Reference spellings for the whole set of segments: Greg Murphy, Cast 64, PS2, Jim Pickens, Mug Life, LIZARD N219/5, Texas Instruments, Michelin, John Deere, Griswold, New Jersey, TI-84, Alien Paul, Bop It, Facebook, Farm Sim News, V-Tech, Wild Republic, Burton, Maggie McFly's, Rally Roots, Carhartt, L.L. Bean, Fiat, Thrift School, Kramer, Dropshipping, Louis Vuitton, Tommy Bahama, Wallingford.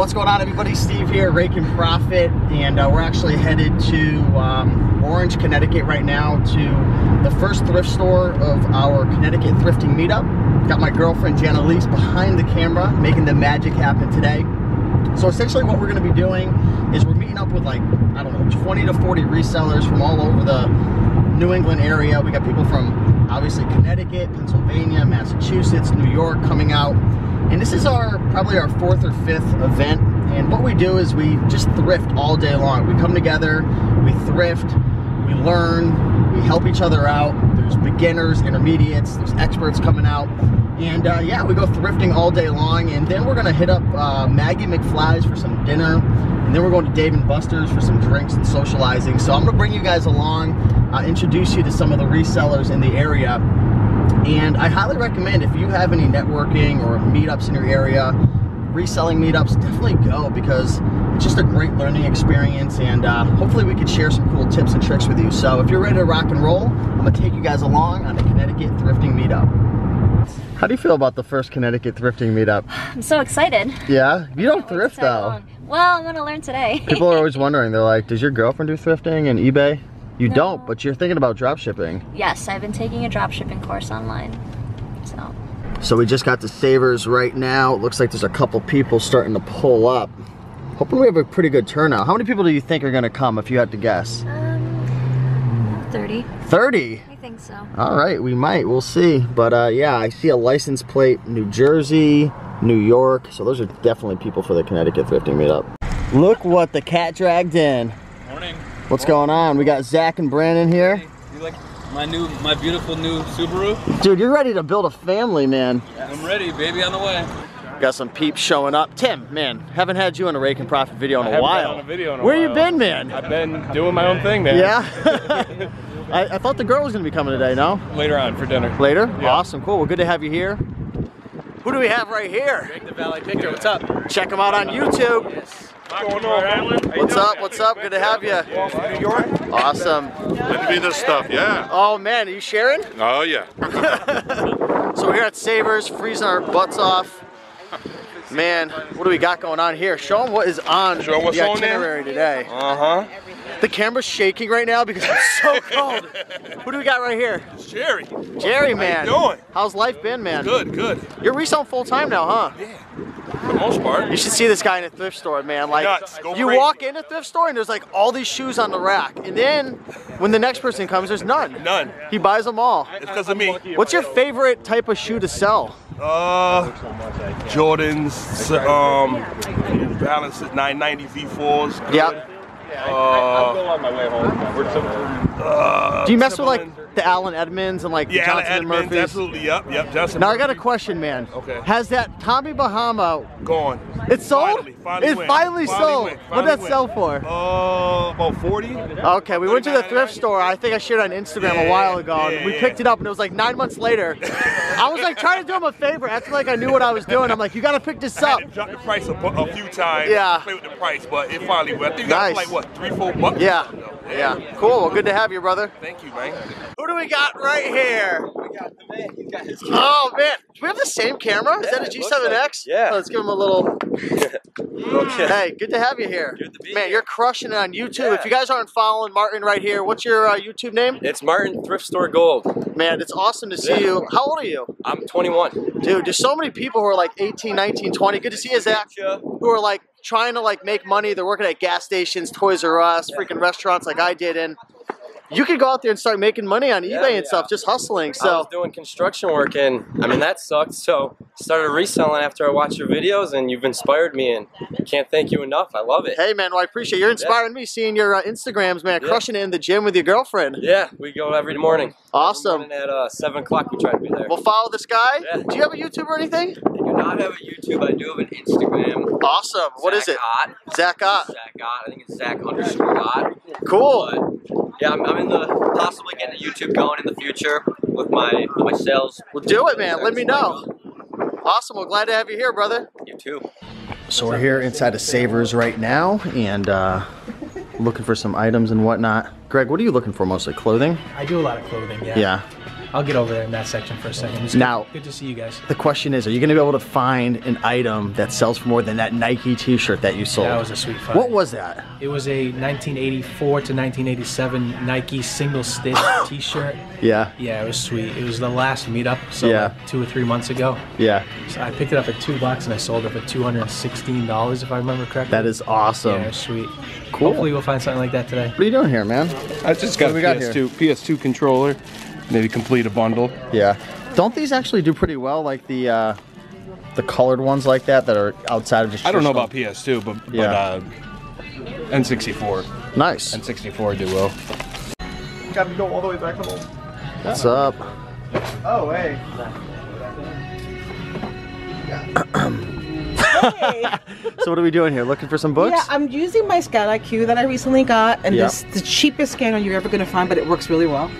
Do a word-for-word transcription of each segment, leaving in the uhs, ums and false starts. What's going on, everybody? Steve here, Raiken Profit, and uh, we're actually headed to um, Orange, Connecticut right now to the first thrift store of our Connecticut thrifting meetup. Got my girlfriend Janelise behind the camera making the magic happen today. So essentially what we're going to be doing is we're meeting up with, like, I don't know, twenty to forty resellers from all over the New England area. We got people from obviously Connecticut, Pennsylvania, Massachusetts, New York coming out. And this is our probably our fourth or fifth event, and what we do is we just thrift all day long. We come together, we thrift, we learn, we help each other out. There's beginners, intermediates, there's experts coming out, and uh, yeah, we go thrifting all day long. And then we're gonna hit up uh, Maggie McFly's for some dinner, and then we're going to Dave and Buster's for some drinks and socializing. So I'm gonna bring you guys along, uh, introduce you to some of the resellers in the area. And I highly recommend, if you have any networking or meetups in your area, reselling meetups, definitely go, because it's just a great learning experience, and uh, hopefully we can share some cool tips and tricks with you. So if you're ready to rock and roll, I'm going to take you guys along on the Connecticut Thrifting Meetup. How do you feel about the first Connecticut Thrifting Meetup? I'm so excited. Yeah? You don't thrift, though. Well, I'm going to learn today. People are always wondering, they're like, does your girlfriend do thrifting and eBay? You no. don't, but you're thinking about drop shipping. Yes, I've been taking a drop shipping course online. So So we just got to Savers right now. It looks like there's a couple people starting to pull up. Hoping we have a pretty good turnout. How many people do you think are gonna come, if you had to guess? Um, thirty. thirty? I think so. All right, we might, we'll see. But uh, yeah, I see a license plate, New Jersey, New York. So those are definitely people for the Connecticut Thrifting Meetup. Look what the cat dragged in. Morning. What's going on? We got Zach and Brandon here. Hey, you like my new, my beautiful new Subaru? Dude, you're ready to build a family, man. Yes. I'm ready, baby, on the way. Got some peeps showing up. Tim, man, haven't had you on a Raiken Profit video in I a while. Been on a video in a Where while. you been, man? I've been doing my own thing, man. Yeah? I, I thought the girl was gonna be coming today, no? Later on, for dinner. Later? Yeah. Awesome, cool. Well, good to have you here. Who do we have right here? Drake the Valley Picker, what's up? Check him out on YouTube. Yes. What's up? What's up? Good to have you. Awesome. Good to be this stuff, yeah. Oh man, are you sharing? Oh yeah. So we're here at Savers, freezing our butts off. Man, what do we got going on here? Show them what is on Show the itinerary on today. Uh huh. The camera's shaking right now because it's so cold. Who do we got right here? It's Jerry. Jerry, man. How you doing? How's life been, man? Good, good. You're reselling full time now, huh? Yeah. For the most part. You should see this guy in a thrift store, man. Like, you crazy. walk in a thrift store and there's like all these shoes on the rack, and then when the next person comes, there's none. None. He buys them all. It's because of me. What's your favorite type of shoe to sell? Uh, Jordans, um, Balance nine ninety V fours. Yeah. Uh, I'll go on my way home. Uh, Do you mess with like the Allen Edmonds and like yeah, Johnson Allen and Murphy's? Absolutely, yep, yep. Johnson now Murphy. I got a question, man. Okay. Has that Tommy Bahama gone? It's sold. Finally, finally it went. finally, finally sold. Went. Finally what did that went. sell for? Uh, about forty. Okay, we went to the thrift store. I think I shared on Instagram yeah, a while ago. Yeah, and we yeah. picked it up, and it was like nine months later. I was like trying to do him a favor. After like I knew what I was doing, I'm like, you gotta pick this up. I dropped the price a, a few times. Yeah. Play with the price, but it finally went. I think nice. Like what? Three, four bucks? Yeah. Yeah. Cool. Well, good to have you, brother. Thank you, man. Who do we got right here? We got the man. He's got his camera. Oh, man. Do we have the same camera? Is yeah, that a G seven X? Like, yeah. Oh, let's give him a little. Okay. Hey, good to have you here. Good to be man, here. You're crushing it on YouTube. Yeah. If you guys aren't following Martin right here, what's your uh, YouTube name? It's Martin Thrift Store Gold. Man, it's awesome to see yeah. you. How old are you? I'm twenty-one. Dude, there's so many people who are like eighteen, nineteen, twenty. Good to see you, Zach. Who are like trying to like make money. They're working at gas stations, Toys R Us, freaking restaurants like I did. And you could go out there and start making money on eBay yeah, and yeah. stuff, just hustling. So I was doing construction work, and I mean that sucked. So started reselling after I watched your videos, and you've inspired me, and can't thank you enough. I love it. Hey man, well I appreciate it. You're inspiring yeah. me seeing your uh, Instagrams, man. Yeah. Crushing it in the gym with your girlfriend. Yeah, we go every morning. Awesome. Every morning at uh, seven o'clock, we try to be there. We'll follow this guy. Yeah. Do you have a YouTube or anything? I have a YouTube. I do have an Instagram. Awesome. Zach what is it? Ott. Zach Ott. Zach Ott. I think it's Zach underscore Ott. Cool. But yeah, I'm, I'm in the possibly getting a YouTube going in the future with my with my sales. Well, do it, man. Let me know. Awesome. Well, glad to have you here, brother. You too. So we're here inside of Savers right now, and uh, looking for some items and whatnot. Greg, what are you looking for mostly? Clothing? I do a lot of clothing. Yeah. Yeah. I'll get over there in that section for a second. It's now, good, good to see you guys. The question is, are you going to be able to find an item that sells for more than that Nike t-shirt that you sold? That was a sweet find. What was that? It was a nineteen eighty-four to nineteen eighty-seven Nike single stitch t-shirt. Yeah. Yeah, it was sweet. It was the last meetup, so yeah. like two or three months ago. Yeah. So I picked it up at two bucks and I sold it for two hundred sixteen dollars if I remember correctly. That is awesome. Yeah, it was sweet. Cool. Hopefully we'll find something like that today. What are you doing here, man? I just got a P S two controller. Maybe complete a bundle. Yeah. Don't these actually do pretty well, like the uh, the colored ones like that that are outside of just I don't know about P S two, but, but yeah. uh, N sixty-four. Nice. N sixty-four do well. Gotta go all the way back to home. What's up? Oh, hey. Hey. So what are we doing here? Looking for some books? Yeah, I'm using my Scout I Q that I recently got, and yeah. this the cheapest scanner you're ever gonna find, but it works really well.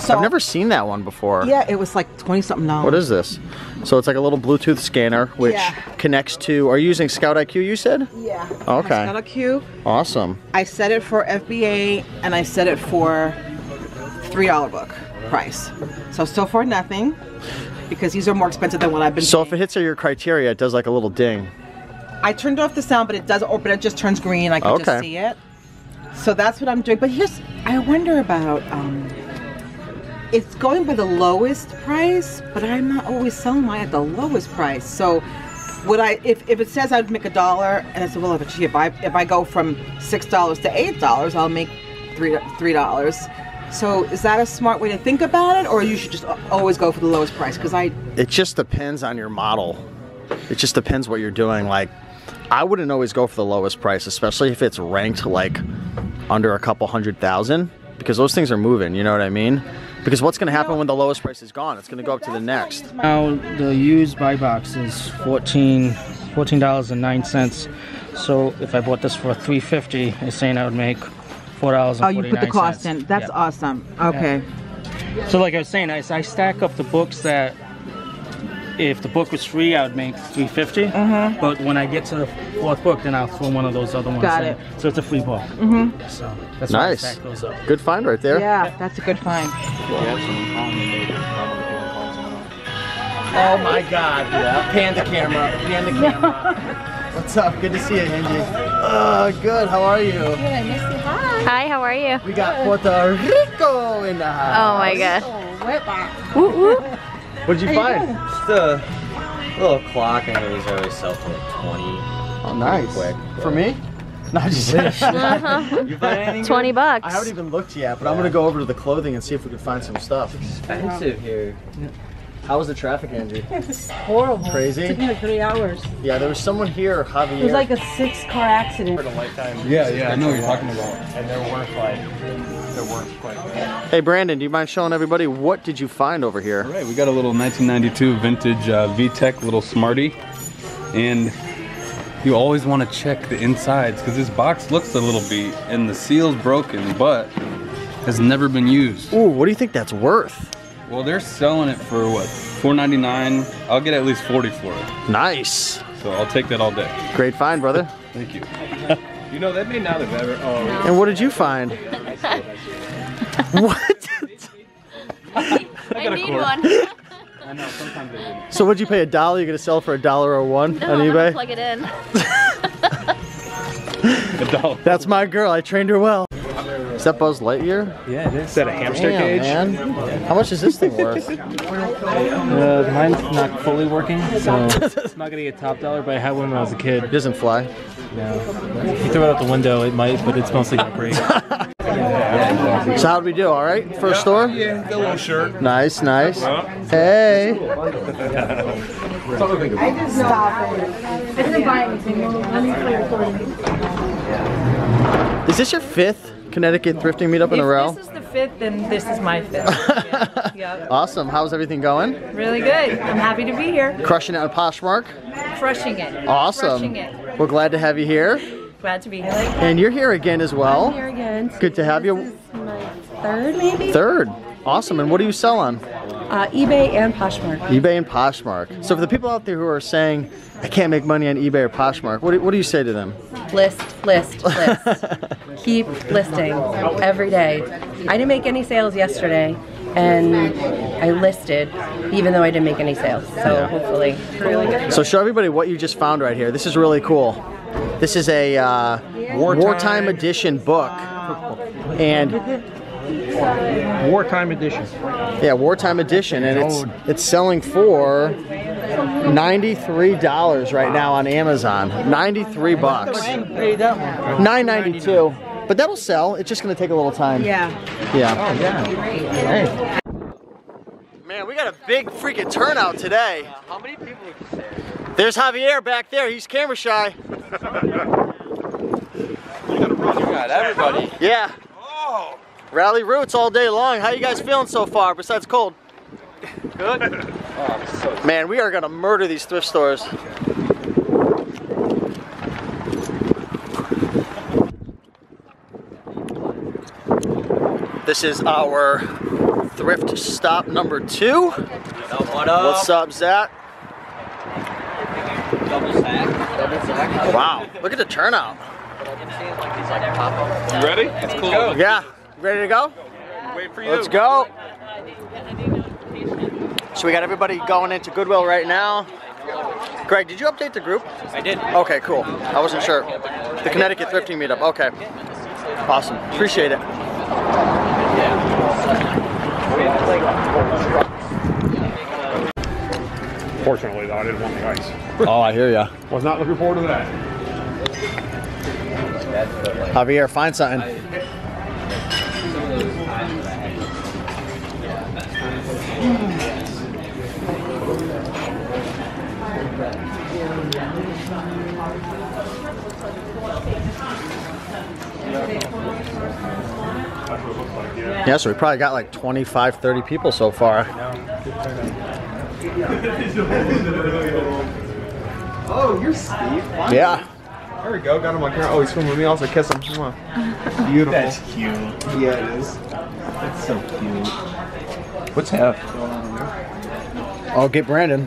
So, I've never seen that one before. Yeah, it was like twenty something dollars. What is this? So it's like a little Bluetooth scanner which yeah. connects to, are you using Scout I Q you said? Yeah. Okay. Scout I Q. Awesome. I set it for F B A and I set it for three dollar book price. So still for nothing because these are more expensive than what I've been So paying. If it hits your criteria, it does like a little ding. I turned off the sound but it doesn't open, it just turns green. I can okay. just see it. So that's what I'm doing. But here's, I wonder about, um, it's going by the lowest price, but I'm not always selling mine at the lowest price. So, would I, if, if it says I'd make a dollar, and I said, well, if, if I if I go from six dollars to eight dollars, I'll make three three dollars. So, is that a smart way to think about it, or you should just always go for the lowest price? Because I, it just depends on your model. It just depends what you're doing. Like, I wouldn't always go for the lowest price, especially if it's ranked like under a couple hundred thousand, because those things are moving. You know what I mean? Because what's going to happen when the lowest price is gone? It's going to go up to the next. Now the used buy box is fourteen dollars and nine cents. So if I bought this for three fifty, it's saying I would make four dollars and forty-nine cents. Oh, you put the cost in. That's yeah. awesome. Okay. Yeah. So like I was saying, I, I stack up the books that if the book was free, I would make three fifty. Mm-hmm. But when I get to the fourth book, then I'll throw one of those other ones. Got it. In. So it's a free book. Mm-hmm. So that's nice. Why I stack those up. Good find right there. Yeah, that's a good find. Oh my God! Yeah. Pan the camera. Pan the camera. What's up? Good to see you, Angie. Uh, good. How are you? Good. Nice to see you. Hi. Hi. How are you? We got Puerto Rico in the house. Oh my God. Woo woo. What did you find? You just a little clock. I always always sell for like twenty. Oh, nice. Quick, for me? No, just you find anything? Twenty good? bucks. I haven't even looked yet, but yeah. I'm gonna go over to the clothing and see if we can find some stuff. It's expensive here. Yeah. How was the traffic, Andrew? It's horrible. Crazy. It took me like three hours. Yeah, there was someone here, Javier. It was like a six-car accident. For the lifetime. Yeah, yeah, I know what you're talking about. And there weren't like, there weren't quite. Bad. Hey, Brandon, do you mind showing everybody what did you find over here? All right, we got a little nineteen ninety-two vintage uh, V-Tech, little Smarty, and you always want to check the insides because this box looks a little beat and the seal's broken, but has never been used. Ooh, what do you think that's worth? Well, they're selling it for what, four ninety-nine. I'll get at least forty for it. Nice. So I'll take that all day. Great find, brother. Thank you. You know, that may not have ever. Oh. No. And what did you find? What? I, I need cork. one. I know. Sometimes they do. So what'd you pay a dollar? You're gonna sell for a dollar or one no, on I'm eBay? Plug it in. A dollar. That's my girl. I trained her well. Is that Buzz Lightyear? Yeah, it is. Is that a hamster Damn, cage? Man. How much is this thing worth? uh, mine's not fully working, so it's not gonna get top dollar, but I had one when I was a kid. It doesn't fly. No. If you throw it out the window, it might, but it's mostly gonna break. So how'd we do, all right? First yeah, store? Yeah, got a little shirt. Nice, nice. Hey. I just stop it. This is buying. Is this your fifth Connecticut thrifting meetup in a row? If this is the fifth, then this is my fifth. Yeah. Yep. Awesome. How's everything going? Really good. I'm happy to be here. Crushing it on Poshmark? Crushing it. Awesome. Crushing it. We're glad to have you here. Glad to be here. And you're here again as well. I'm here again. Good to have you. This is my third, maybe? Third. Awesome. And what do you sell on? Uh, eBay and Poshmark. eBay and Poshmark. So for the people out there who are saying, I can't make money on eBay or Poshmark, what do, what do you say to them? List, list, list. Keep listing every day. I didn't make any sales yesterday, and I listed, even though I didn't make any sales. So yeah. hopefully. It's really good. So show everybody what you just found right here. This is really cool. This is a uh, wartime. wartime edition book, and wartime edition. Yeah, wartime edition, and it's it's selling for ninety-three dollars right now on Amazon. ninety-three bucks. nine ninety-two. But that'll sell. It's just gonna take a little time. Yeah. Yeah. Oh yeah. Hey. Man, we got a big freaking turnout today. Uh, how many people would you say? There's Javier back there. He's camera shy. You got everybody. Yeah. Oh. Rally Roots all day long. How you guys feeling so far? Besides cold. Good. Oh, I'm so sick. Man, we are gonna murder these thrift stores. This is our thrift stop number two. What up? What's up, Zach? Double stack. Double stack. Wow, look at the turnout. You ready? It's cool. Yeah, ready to go? Yeah. Wait for you. Let's go. So we got everybody going into Goodwill right now. Greg, did you update the group? I did. Okay, cool. I wasn't sure. The Connecticut thrifting meetup. Okay. Awesome. Appreciate it. Fortunately, though, I didn't want the ice. Oh, I hear ya. Was not looking forward to that. Javier, find something. Yeah, so we probably got like twenty-five, thirty people so far. Oh, you're Steve. Fine. Yeah. There we go. Got him on camera. Oh, he's filming with me. Also, kiss him. Come on. Beautiful. That's cute. Yeah, it is. That's so cute. What's up? I'll get Brandon.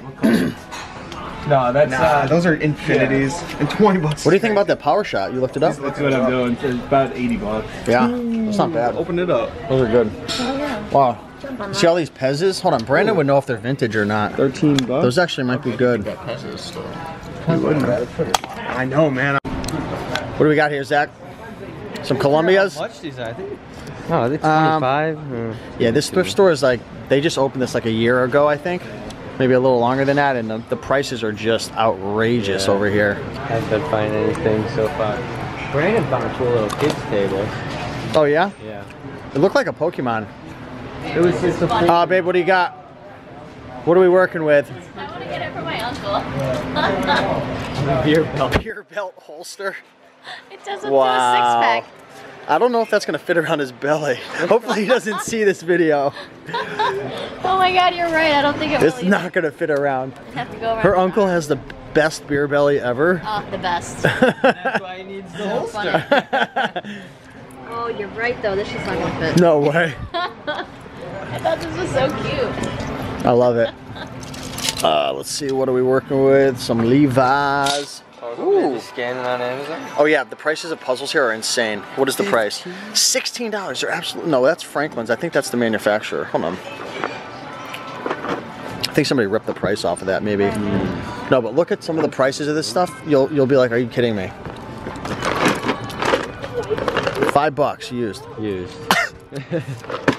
No, that's nah, uh, those are infinities yeah. and twenty bucks. What do you think about that power shot? You looked it up. That's what I'm doing. It's about eighty bucks. Yeah, mm. that's not bad. Open it up. Those are good. Oh, yeah. Wow. See all these Pezzes? Hold on, Brandon Ooh. would know if they're vintage or not. Thirteen bucks. Those actually might okay, be good. You wouldn't. I know, man. What do we got here, Zach? Some Columbias. How much these? I think. No, I think twenty-five. Um, or yeah, this thrift store is like they just opened this like a year ago, I think. Maybe a little longer than that, and the, the prices are just outrageous yeah. over here. Haven't been finding anything so far. Brandon found two little kids' tables. Oh yeah? Yeah. It looked like a Pokemon. It was just a Pokemon. Uh, babe, what do you got? What are we working with? I want to get it for my uncle. Beer belt. Beer belt holster. It doesn't wow. do a six-pack. I don't know if that's gonna fit around his belly. Hopefully he doesn't see this video. Oh my God, you're right. I don't think it will. It's not either. gonna fit around. Have to go around. Her uncle back. has the best beer belly ever. Oh, the best. That's why he needs the holster. Oh, you're right though. This is not gonna fit. No way. I thought this was so cute. I love it. Uh, let's see. What are we working with? Some Levi's. Ooh. Scanning on Amazon. Oh yeah, the prices of puzzles here are insane. What is the price? Sixteen dollars. They're absolutely no. That's Franklin's. I think that's the manufacturer. Hold on. I think somebody ripped the price off of that. Maybe. Mm. No, but look at some of the prices of this stuff. You'll you'll be like, are you kidding me? Five bucks used. Used.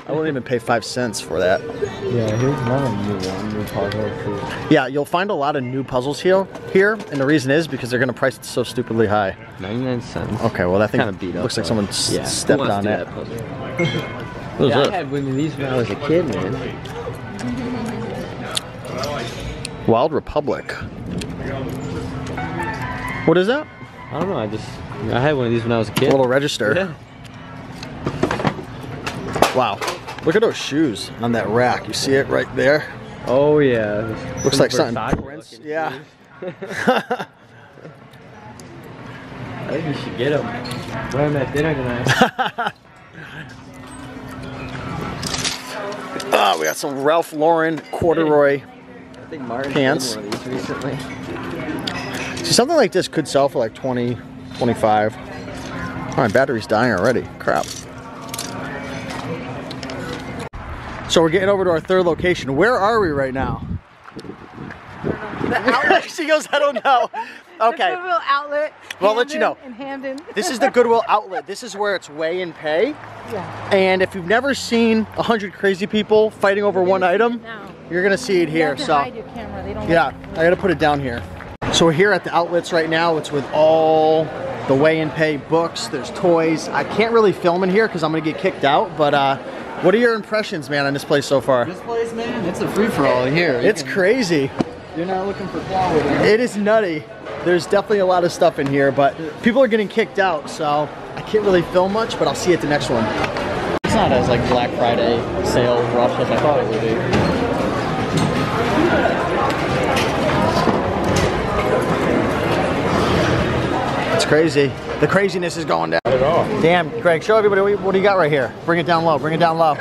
I wouldn't even pay five cents for that. Yeah, here's not a new one. New puzzle. Yeah, you'll find a lot of new puzzles here, here, and the reason is because they're gonna price it so stupidly high. Ninety-nine cents. Okay, well that thing kind of beat up. Looks like someone yeah. stepped on it. That puzzle? yeah, I had one of these when I was a kid, man. Wild Republic. What is that? I don't know. I just I had one of these when I was a kid. A little register. Yeah. Wow, look at those shoes on that rack. You see it right there? Oh yeah. Looks Some like something. Prince. Yeah. I think you should get them. Wear them at dinner tonight. Ah, oh, we got some Ralph Lauren corduroy I think Martin pants. Did one of these recently. See, something like this could sell for like twenty, twenty-five. Oh, my battery's dying already. Crap. So we're getting over to our third location. Where are we right now? Outlet. She goes, I don't know. Okay. The Goodwill outlet. Well, I'll let you know. In Hamden. This is the Goodwill outlet. This is where it's weigh and pay. Yeah. And if you've never seen a hundred crazy people fighting over one item, you're gonna see it here. You have to so. Hide your camera. They don't yeah. I gotta put it down here. So we're here at the outlets right now. It's with all the weigh and pay books. There's toys. I can't really film in here because I'm gonna get kicked out. But uh, what are your impressions, man, on this place so far? This place, man, it's a free for all here. You it's can... crazy. You're not looking for flowers. It is nutty. There's definitely a lot of stuff in here, but people are getting kicked out, so I can't really film much, but I'll see you at the next one. It's not as like Black Friday sale rush as I thought it would be. It's crazy. The craziness is going down. Not at all. Damn, Greg, show everybody what do you got right here. Bring it down low, bring it down low.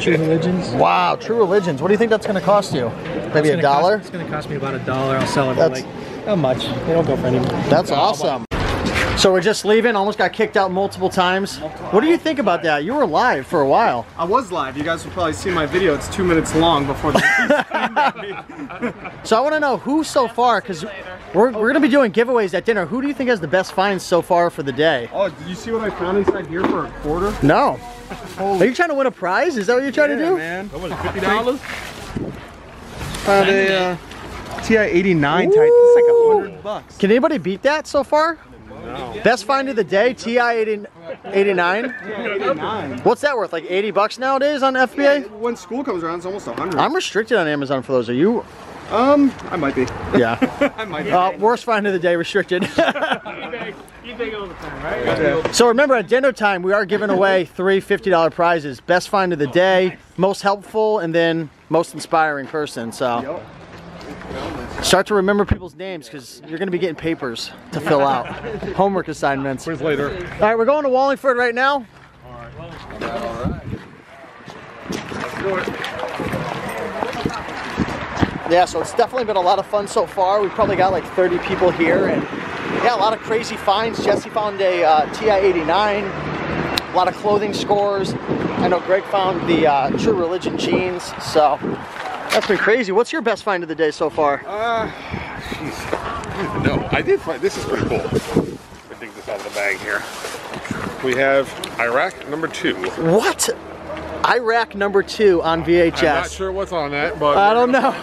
True Religions. Wow, True Religions. What do you think that's gonna cost you? Maybe a dollar? Cost, it's gonna cost me about a dollar. I'll sell it for like, how much? They don't go for any more. That's awesome. So we're just leaving, almost got kicked out multiple times. What do you think about that? You were live for a while. I was live. You guys will probably see my video. It's two minutes long before the So I want to know who so far, because we're, we're going to be doing giveaways at dinner. Who do you think has the best finds so far for the day? Oh, did you see what I found inside here for a quarter? No. Holy Are you trying to win a prize? Is that what you're trying yeah, to do? Man. That was fifty dollars? Found a uh, T I eighty-nine Titan. It's like a hundred bucks. Can anybody beat that so far? No. Best find of the day, T I eighty-nine. What's that worth? Like eighty bucks nowadays on F B A? Yeah, when school comes around, it's almost a hundred. I'm restricted on Amazon for those. Are you? Um, I might be. Yeah. I might be. Uh, worst find of the day, restricted. eBay, eBay all the time, right? Yeah. So remember, at dinner time, we are giving away three fifty dollar prizes. Best find of the day, oh, nice. Most helpful, and then most inspiring person. So. Yep. Start to remember people's names because you're going to be getting papers to fill out. Homework assignments. Where's later? All right, we're going to Wallingford right now. All right. Wallingford. All right. Let's do it. Yeah, so it's definitely been a lot of fun so far. We've probably got like thirty people here, and yeah, a lot of crazy finds. Jesse found a uh, T I eighty-nine, a lot of clothing scores. I know Greg found the uh, True Religion jeans, so. That's been crazy. What's your best find of the day so far? Uh, jeez. I don't even know. I did find, this is pretty cool. I dig this out of the bag here. We have Iraq number two. What? Iraq number two on V H S. I'm not sure what's on that, but I don't know.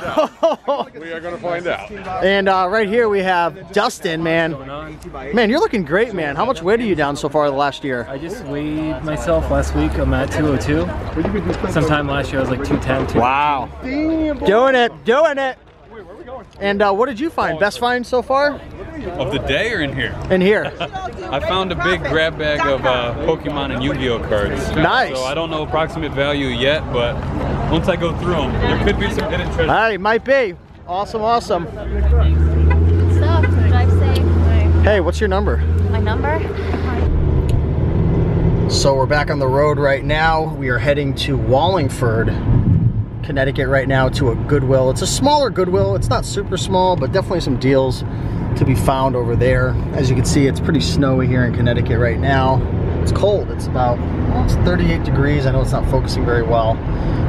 We are going to find out. And uh, right here we have Dustin, man. Man, you're looking great, man. How much weight are you down so far the last year? I just weighed myself last week. I'm at two oh two. Sometime last year I was like two ten. Wow. Doing it, doing it. And uh, what did you find? Best find so far? Of the day or in here? In here. I found a big grab bag of uh, Pokemon and Yu-Gi-Oh cards. Nice. So I don't know approximate value yet, but once I go through them, there could be some hidden treasure. All right, might be. Awesome, awesome. Good stuff. Drive safe. Hey, what's your number? My number? So we're back on the road right now. We are heading to Wallingford, Connecticut right now to a Goodwill. It's a smaller Goodwill. It's not super small, but definitely some deals to be found over there. As you can see, it's pretty snowy here in Connecticut right now. It's cold. It's about well, it's thirty-eight degrees. I know it's not focusing very well.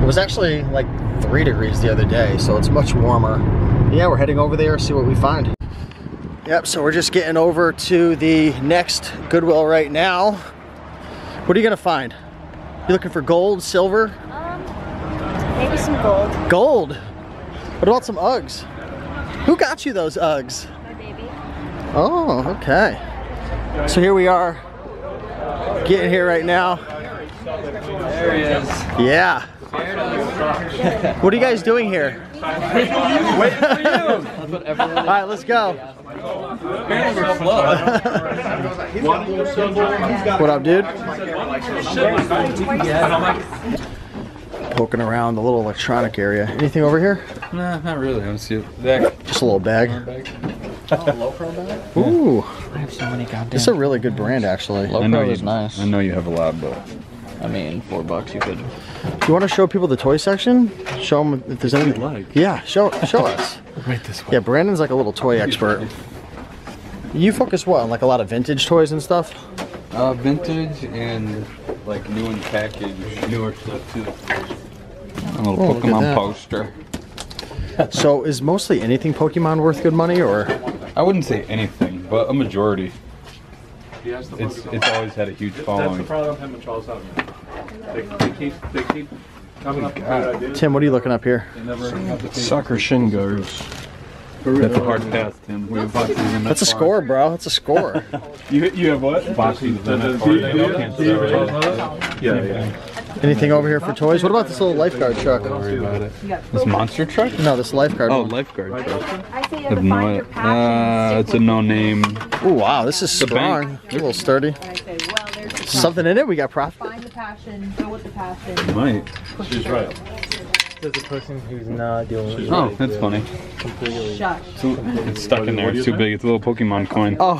It was actually like three degrees the other day, so it's much warmer. But yeah, we're heading over there, see what we find. Yep, so we're just getting over to the next Goodwill right now. What are you gonna find? You looking for gold, silver? Maybe some gold. Gold? What about some Uggs? Who got you those Uggs? My baby. Oh, okay. So here we are, getting here right now. There he is. Yeah. What are you guys doing here? Wait for you. All right, let's go. What up, dude? Poking around the little electronic area. Anything over here? Nah, not really. I don't see it. Just a little bag. Oh, a Lopro bag? Ooh. I have so many goddamn. It's a really good brand, actually. Lopro is nice. I know you have a lot, but I mean, four bucks you could. You want to show people the toy section? Show them if there's anything. Like. Yeah, show show us. Right this way. Yeah, Brandon's like a little toy expert. You focus what on like a lot of vintage toys and stuff? Uh, vintage and like new and packaged, newer stuff too. little oh, Pokemon poster. So is mostly anything Pokemon worth good money, or? I wouldn't say anything, but a majority. It's, it's always had a huge following. That's the problem I'm having with Charles Hutton. They, they keep, they keep coming up with great ideas. Tim, what are you looking up here? Sucker Shingos. That's a hard pass, Tim. We have boxes in That's a score, bro. That's a score. you, you have what? Boxes in that far. Yeah, yeah. Anything over here for toys? What about this little lifeguard truck? Don't worry about it. This monster truck? No, this lifeguard Oh, one. lifeguard truck. I say you have no, uh, it's a no-name. Oh, wow. This is strong. A little sturdy. Something in it? We got profit. Find the passion. Go with the passion. Right. She's right. As a person who's not dealing with oh, that's funny. So, it's stuck in there. It's too big. It's a little Pokemon coin. Oh,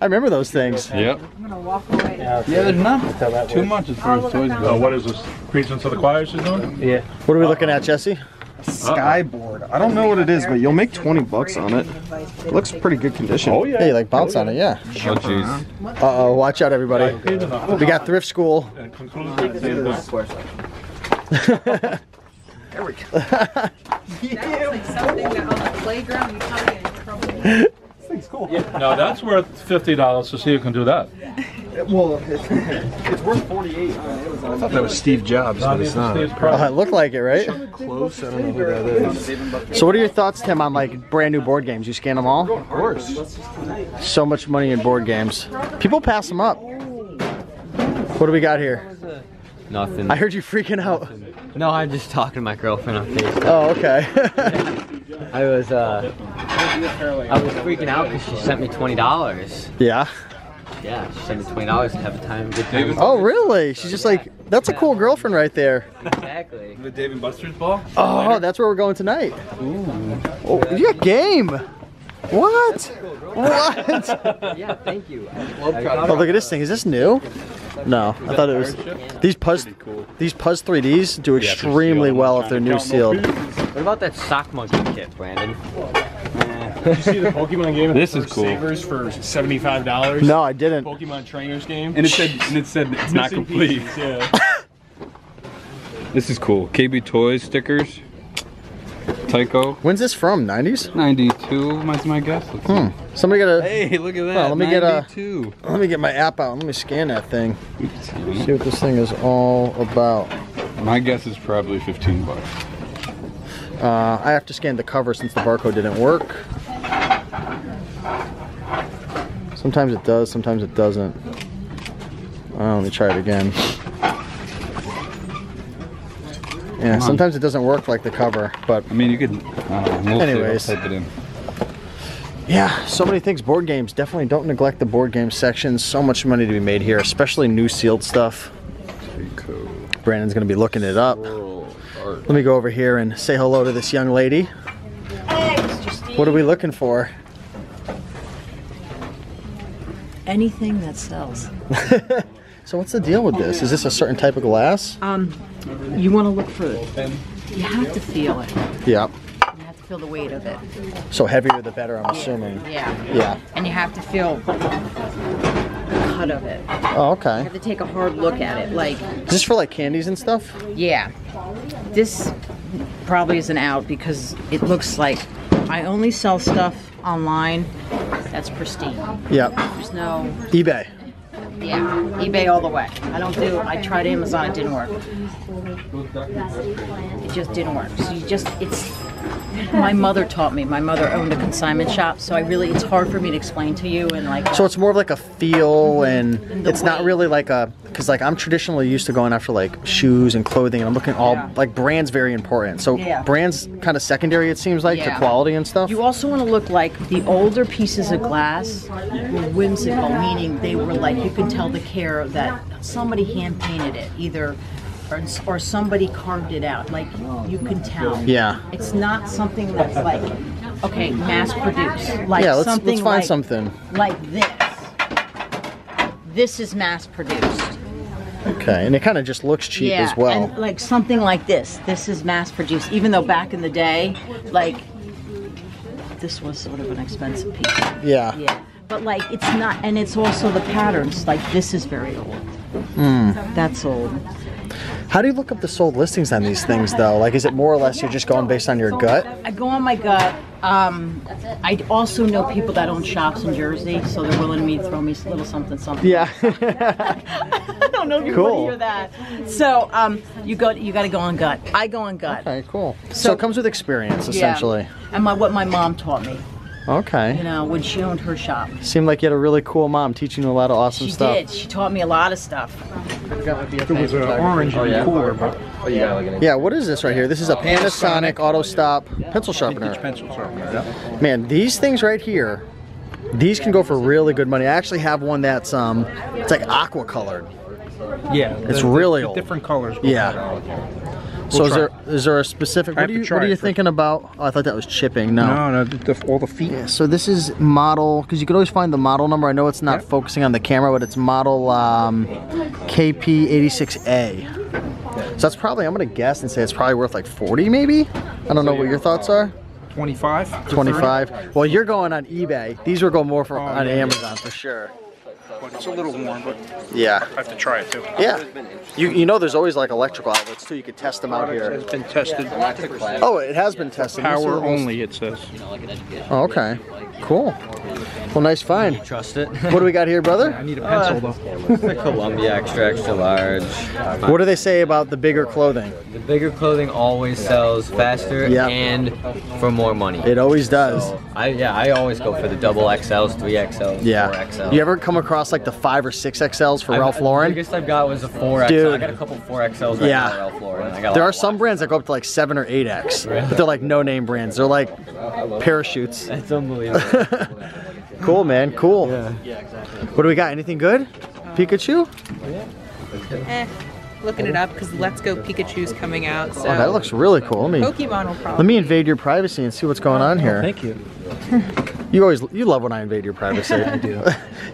I remember those things. Yep. I'm gonna walk away. Yeah, there's not too much as far as toys go. What is this? Preaching to the choir she's doing? Yeah. What are we looking at, Jesse? Skyboard. I don't know what it is, but you'll make twenty bucks on it. It looks pretty good condition. Oh yeah. Hey, like bounce on it, yeah. Oh jeez. Uh oh, watch out, everybody. We got Thrift School. There we go. That looks like something that on the playground you probably get in trouble with. This thing's cool. Yeah. No, that's worth fifty dollars to see who can do that. It, well, it's, it's worth forty-eight dollars. I thought that was Steve Jobs, but it's not. Oh, it looked like it, right? Close, I don't know who that is. So what are your thoughts, Tim, on like brand new board games? You scan them all? Of course. So much money in board games. People pass them up. What do we got here? Nothing. I heard you freaking out. No, I'm just talking to my girlfriend on Facebook. Oh, okay. I was, uh, I was freaking out because she sent me twenty dollars. Yeah? Yeah, she sent me twenty dollars to have a time, good time. Oh, really? She's just like, that's a cool girlfriend right there. Exactly. The Dave and Buster's ball? Oh, that's where we're going tonight. Ooh. Oh, you got game. What? What? Yeah, thank you. Oh, look at this thing. Is this new? No, I thought it was. These Puzz, cool. These Puzz three Ds do extremely yeah, well if they're new sealed. What about that sock monkey kit, Brandon? Uh, did you see the Pokemon game? This is cool. Savers for seventy-five dollars. No, I didn't. Pokemon trainers game. And it said, and it said it's not complete. Pieces, yeah. This is cool. K B Toys stickers. Tyco. When's this from? nineties? ninety-two, that's my guess. Hmm. Somebody got a. Hey, look at that. Well, let me ninety-two. Get a. Let me get my app out. Let me scan that thing. See what this thing is all about. My guess is probably fifteen bucks. Uh, I have to scan the cover since the barcode didn't work. Sometimes it does. Sometimes it doesn't. Oh, let me try it again. Yeah, sometimes it doesn't work like the cover, but I mean, you could. Uh, we'll anyways, see, we'll type it in. Yeah, so many things. Board games, definitely don't neglect the board game section. So much money to be made here, especially new sealed stuff. Cool. Brandon's gonna be looking it up. Let me go over here and say hello to this young lady. Hey, Mister Steve. What are we looking for? Anything that sells. So what's the deal with this? Is this a certain type of glass? Um, you want to look for it. You have to feel it. Yeah. You have to feel the weight of it. So heavier the better, I'm assuming. Yeah. Yeah. And you have to feel the cut of it. Oh, okay. You have to take a hard look at it. Like. Is this for like candies and stuff? Yeah. This probably isn't out because it looks like I only sell stuff online that's pristine. Yeah. There's no. eBay. Yeah, eBay all the way. I don't do, I tried Amazon, it didn't work. It just didn't work. So you just, it's, my mother taught me. My mother owned a consignment shop, so I really, it's hard for me to explain to you and like. So it's more of like a feel and, and it's way. Not really like a, because like I'm traditionally used to going after like shoes and clothing and I'm looking all, yeah. Like brands very important. So yeah. Brands kind of secondary it seems like, yeah. To quality and stuff. You also want to look like the older pieces of glass were whimsical, meaning they were like, you could tell the care that somebody hand painted it either. Or, or somebody carved it out, like you can tell. Yeah. It's not something that's like, okay, mass produced. Like yeah, let's, something let's find like, something. Like this. This is mass produced. Okay, and it kind of just looks cheap, yeah, as well. And like something like this. This is mass produced, even though back in the day, like, this was sort of an expensive piece. Yeah. Yeah. But like, it's not, and it's also the patterns, like this is very old. Mm. That's old. How do you look up the sold listings on these things though? Like, is it more or less you're just going based on your gut? I go on my gut. Um, I also know people that own shops in Jersey, so they're willing to me throw me a little something, something. Yeah. I don't know if you cool. want to hear that. So um, you go. You got to go on gut. I go on gut. Okay, cool. So, so it comes with experience, essentially. Yeah. And my what my mom taught me. Okay. You know, when she owned her shop. Seemed like you had a really cool mom teaching you a lot of awesome she stuff. She did. She taught me a lot of stuff. It was an orange and a cooler, but... Oh, yeah. yeah, what is this right here? This is a Panasonic AutoStop pencil sharpener. Pencil sharpener. Yeah. Man, these things right here, these can go for really good money. I actually have one that's, um, it's like aqua colored. Yeah. It's the, really the, the different colors. Yeah. So we'll is there it. is there a specific what are you, what are you thinking about? Oh, I thought that was chipping. No, no, no the, the, all the feet. Yeah, so this is model because you can always find the model number. I know it's not yep. focusing on the camera, but it's model um, K P eighty-six A. So that's probably I'm gonna guess and say it's probably worth like forty maybe. I don't know what your thoughts are. Twenty-five. Twenty-five. Well, you're going on eBay. These will go more for oh, on yeah. Amazon for sure. It's a little warm, but yeah. I have to try it too. Yeah. You you know there's always like electrical outlets too. You could test them out here. It's been tested. Oh, it has been tested. Power only, it says. Oh, okay. Cool. Well, nice find. You trust it. What do we got here, brother? I need a pencil though. The Columbia extra extra large. What do they say about the bigger clothing? The bigger clothing always sells faster yep. and for more money. It always does. So I yeah I always go for the double X Ls, three X Ls, yeah. four X Ls. You ever come across like the five or six X Ls for I've, Ralph Lauren? The biggest I've got was a four X L. Dude. I got a couple four X Ls right yeah. now Ralph Lauren. I got there are some watch. brands that go up to like seven or eight X, but they're like no name brands. They're like parachutes. That's unbelievable. Cool, man. Cool. Yeah. Yeah, exactly. What do we got? Anything good? Um, Pikachu? Eh. Looking it up because Let's Go Pikachu's coming out. So. Oh, that looks really cool. Let me, Pokemon will probably. Let me invade your privacy and see what's going on here. Oh, thank you. You always you love when I invade your privacy. I do.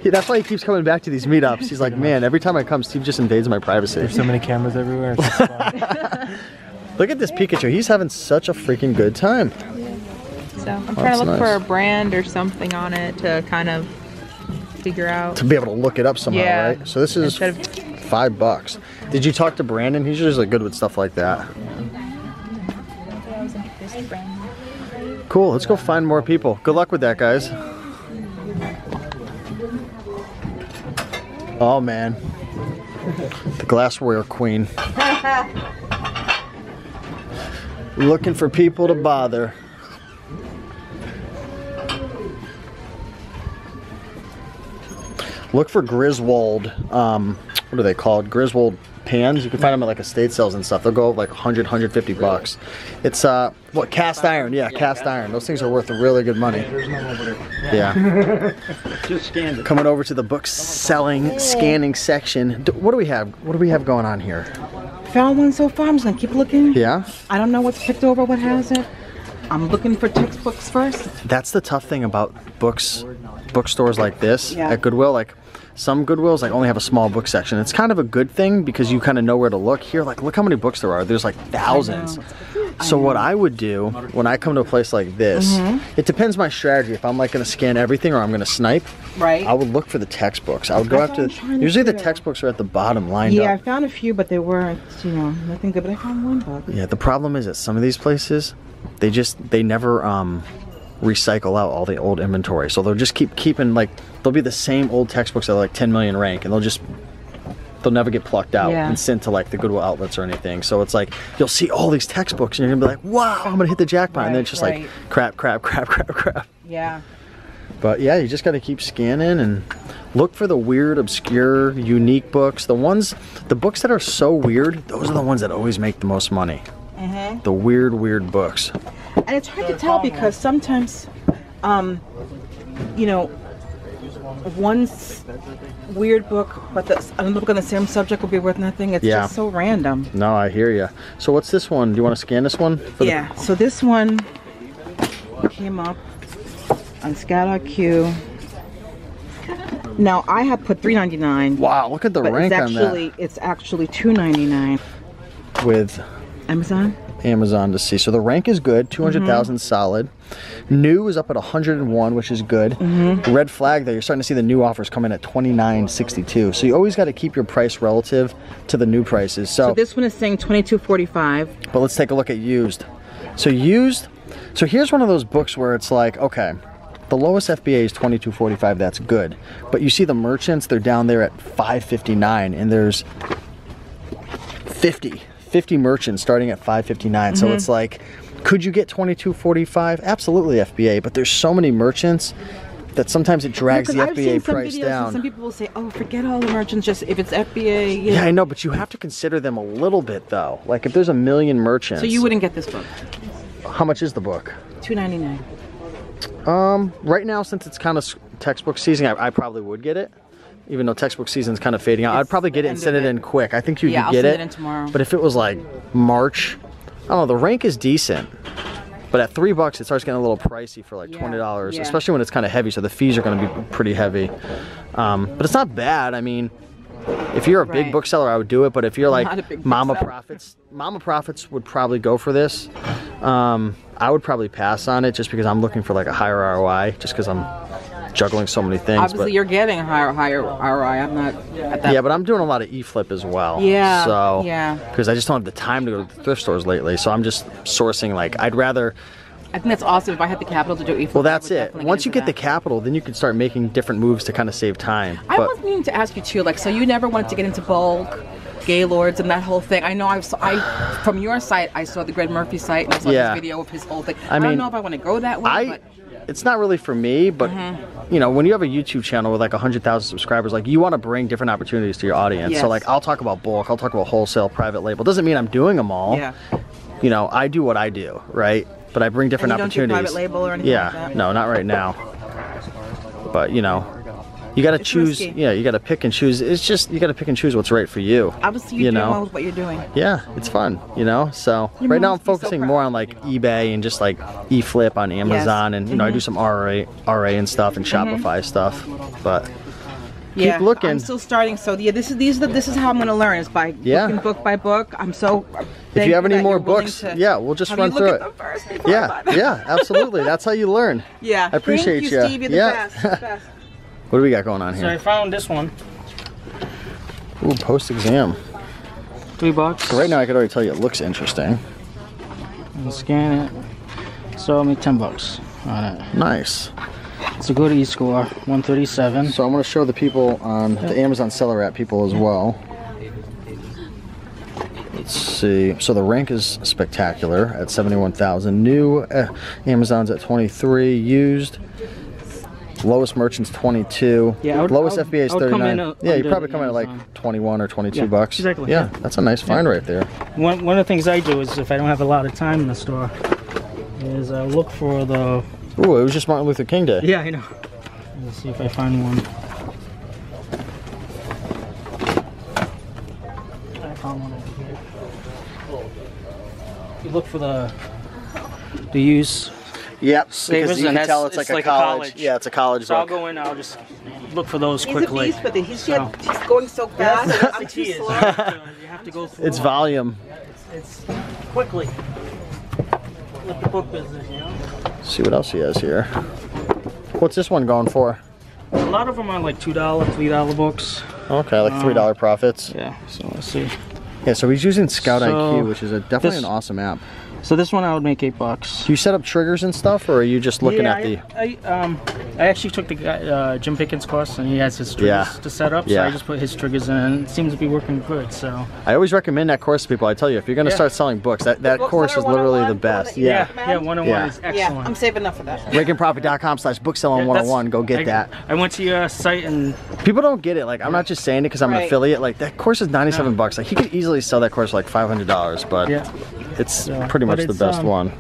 Yeah, that's why he keeps coming back to these meetups. He's like, man, every time I come, Steve just invades my privacy. There's so many cameras everywhere. Look at this Pikachu. He's having such a freaking good time. So I'm trying that's to look nice. for a brand or something on it to kind of figure out. To be able to look it up somehow, yeah. right? So this is five bucks. Did you talk to Brandon? He's usually good with stuff like that. Cool, let's go find more people. Good luck with that, guys. Oh man, the glassware queen. Looking for people to bother. Look for Griswold, um, what are they called? Griswold pans. You can find them at like estate sales and stuff. They'll go like a hundred, a hundred fifty really? bucks. It's uh, what, cast iron? Yeah, yeah cast iron. Those things are worth really good money. There's no over there. Yeah. yeah. Just scanned it. Coming over to the book selling, scanning section. What do we have? What do we have going on here? Found one so far. I'm just gonna keep looking. Yeah. I don't know what's picked over, what hasn't. I'm looking for textbooks first. That's the tough thing about books, bookstores like this yeah. at Goodwill. Like, some Goodwills like only have a small book section. It's kind of a good thing because you kind of know where to look. Here, like, look how many books there are. There's like thousands. I so I what I would do when I come to a place like this, mm-hmm. it depends my strategy. If I'm like going to scan everything or I'm going to snipe, right? I would look for the textbooks. I would go after. Usually the textbooks are at the bottom lined up. Yeah, I found a few, but they weren't, you know, nothing good. But I found one book. Yeah, the problem is that some of these places, they just they never um, recycle out all the old inventory. So they'll just keep keeping like. They'll be the same old textbooks that are like ten million rank, and they'll just, they'll never get plucked out yeah. and sent to like the Goodwill outlets or anything. So it's like, you'll see all these textbooks and you're gonna be like, wow, I'm gonna hit the jackpot. Right, and then it's just right. like, crap, crap, crap, crap, crap. Yeah. But yeah, you just gotta keep scanning and look for the weird, obscure, unique books. The ones, the books that are so weird, those are the ones that always make the most money. Mm-hmm. The weird, weird books. And it's hard to tell because sometimes, um, you know, one weird book, but the, another book on the same subject will be worth nothing. It's yeah. just so random. No, I hear you. So what's this one? Do you want to scan this one? For yeah. The... So this one came up on Scout I Q. Now I have put three ninety-nine. Wow, look at the rank it's actually, on that. It's actually two ninety-nine. With Amazon? Amazon to see. So the rank is good, two hundred thousand mm-hmm. solid. New is up at one hundred and one, which is good. Mm-hmm. Red flag though, you're starting to see the new offers come in at twenty-nine sixty-two. So you always got to keep your price relative to the new prices. So, so this one is saying twenty-two forty-five. But let's take a look at used. So used, so here's one of those books where it's like, okay, the lowest F B A is twenty-two forty-five, that's good. But you see the merchants, they're down there at five fifty-nine, and there's fifty, fifty merchants starting at five fifty-nine. Mm-hmm. So it's like, could you get twenty-two forty-five? Absolutely F B A, but there's so many merchants that sometimes it drags yeah, the I've F B A price down. Some people will say, oh, forget all the merchants, just if it's F B A. Yeah. yeah, I know, but you have to consider them a little bit though. Like if there's a million merchants. So you wouldn't get this book. How much is the book? two ninety-nine. Um, right now, since it's kind of textbook season, I, I probably would get it. Even though textbook season's kind of fading out, it's I'd probably get it and send it in quick. I think you yeah, could I'll get send it. it in tomorrow. But if it was like March, I don't know. The rank is decent, but at three bucks, it starts getting a little pricey for like yeah, twenty dollars, yeah. especially when it's kind of heavy. So the fees are going to be pretty heavy. Um, but it's not bad. I mean, if you're a right. big bookseller, I would do it. But if you're like Mama Profits, Mama Profits would probably go for this. Um, I would probably pass on it just because I'm looking for like a higher R O I, just because I'm juggling so many things. Obviously, but you're getting a higher, higher R O I. I'm not at that. Yeah, but I'm doing a lot of e-flip as well. Yeah. So, yeah. Because I just don't have the time to go to the thrift stores lately. So I'm just sourcing, like, I'd rather. I think that's awesome. If I had the capital to do e-flip, well, that's it. Once you get the capital, then you can start making different moves to kind of save time. I was meaning to ask you too, like, so you never wanted to get into bulk, Gaylords, and that whole thing. I know I've I from your site I saw the Greg Murphy site and I saw yeah. this video of his whole thing. I, I mean, don't know if I want to go that way. I, but it's not really for me, but mm-hmm. you know, when you have a YouTube channel with like a hundred thousand subscribers, like you want to bring different opportunities to your audience. Yes. So like I'll talk about bulk, I'll talk about wholesale, private label. Doesn't mean I'm doing them all. Yeah. You know, I do what I do, right? But I bring different and you opportunities. Don't do private label or anything yeah, like that? No, not right now. But you know. You gotta it's choose, risky. yeah. You gotta pick and choose. It's just you gotta pick and choose what's right for you. Obviously, you, you do know well with what you're doing. Yeah, it's fun, you know. So you right now I'm focusing so more on like eBay and just like e-flip on Amazon, yes. and you mm-hmm. know I do some R A, R A and stuff and Shopify mm-hmm. stuff, but yeah, keep looking. I'm still starting. So yeah, this is these are the, this is how I'm gonna learn is by yeah. looking book by book. I'm so. If you have any more books, to, yeah, we'll just run through it. Yeah, yeah, absolutely. That's how you learn. Yeah, I appreciate Thank you. You. Steve, you're the yeah. best. The best. What do we got going on here? So I found this one. Ooh, post-exam. Three bucks. So right now I could already tell you it looks interesting. And scan it. So I made ten bucks on it. Nice. It's a good e-score, one thirty-seven. So I'm gonna show the people on the Amazon seller app people as well. Let's see. So the rank is spectacular at seventy-one thousand. New uh, Amazon's at twenty-three. Used. Lowest merchants twenty-two. Yeah, would, lowest would, F B A is thirty-nine. A, yeah, you probably come in at like twenty-one or twenty-two yeah, bucks. Exactly. Yeah, yeah, that's a nice find yeah. right there. One one of the things I do is if I don't have a lot of time in the store, is I look for the. Ooh, it was just Martin Luther King Day. Yeah, I know. Let's see if I find one. I found one over here. You look for the the use. Yep, Savers, because you can tell it's, it's like, like a, college. a college. Yeah, it's a college so book. I'll go in, I'll just look for those he's quickly. He's a beast with it. He's, so. Just, he's going so fast. Yeah, I'm too slow. You have to go slow. It's volume. Yeah, it's, it's quickly. With the book business, you know? See what else he has here. What's this one going for? A lot of them are like two dollar, three dollar books. Okay, like three dollar um, profits. Yeah, so let's see. Yeah, so he's using Scout so I Q, which is a, definitely this, an awesome app. So this one I would make eight bucks. Do you set up triggers and stuff, or are you just looking yeah, at I, the? I um, I actually took the guy, uh, Jim Pickens' course, and he has his triggers yeah. to set up. So yeah. I just put his triggers in, and it seems to be working good. So I always recommend that course to people. I tell you, if you're going to yeah. start selling books, that, that books course is literally the best. Yeah, yeah, yeah one on one yeah. is excellent. Yeah, I'm saving up for that. Raiken Profit dot com slash bookselling one oh one. Go get I, that. I went to your site and people don't get it. Like I'm not just saying it because I'm right. an affiliate. Like that course is ninety-seven no. bucks. Like he could easily sell that course for like five hundred dollars, but yeah. it's so, pretty much. It's the best um, one.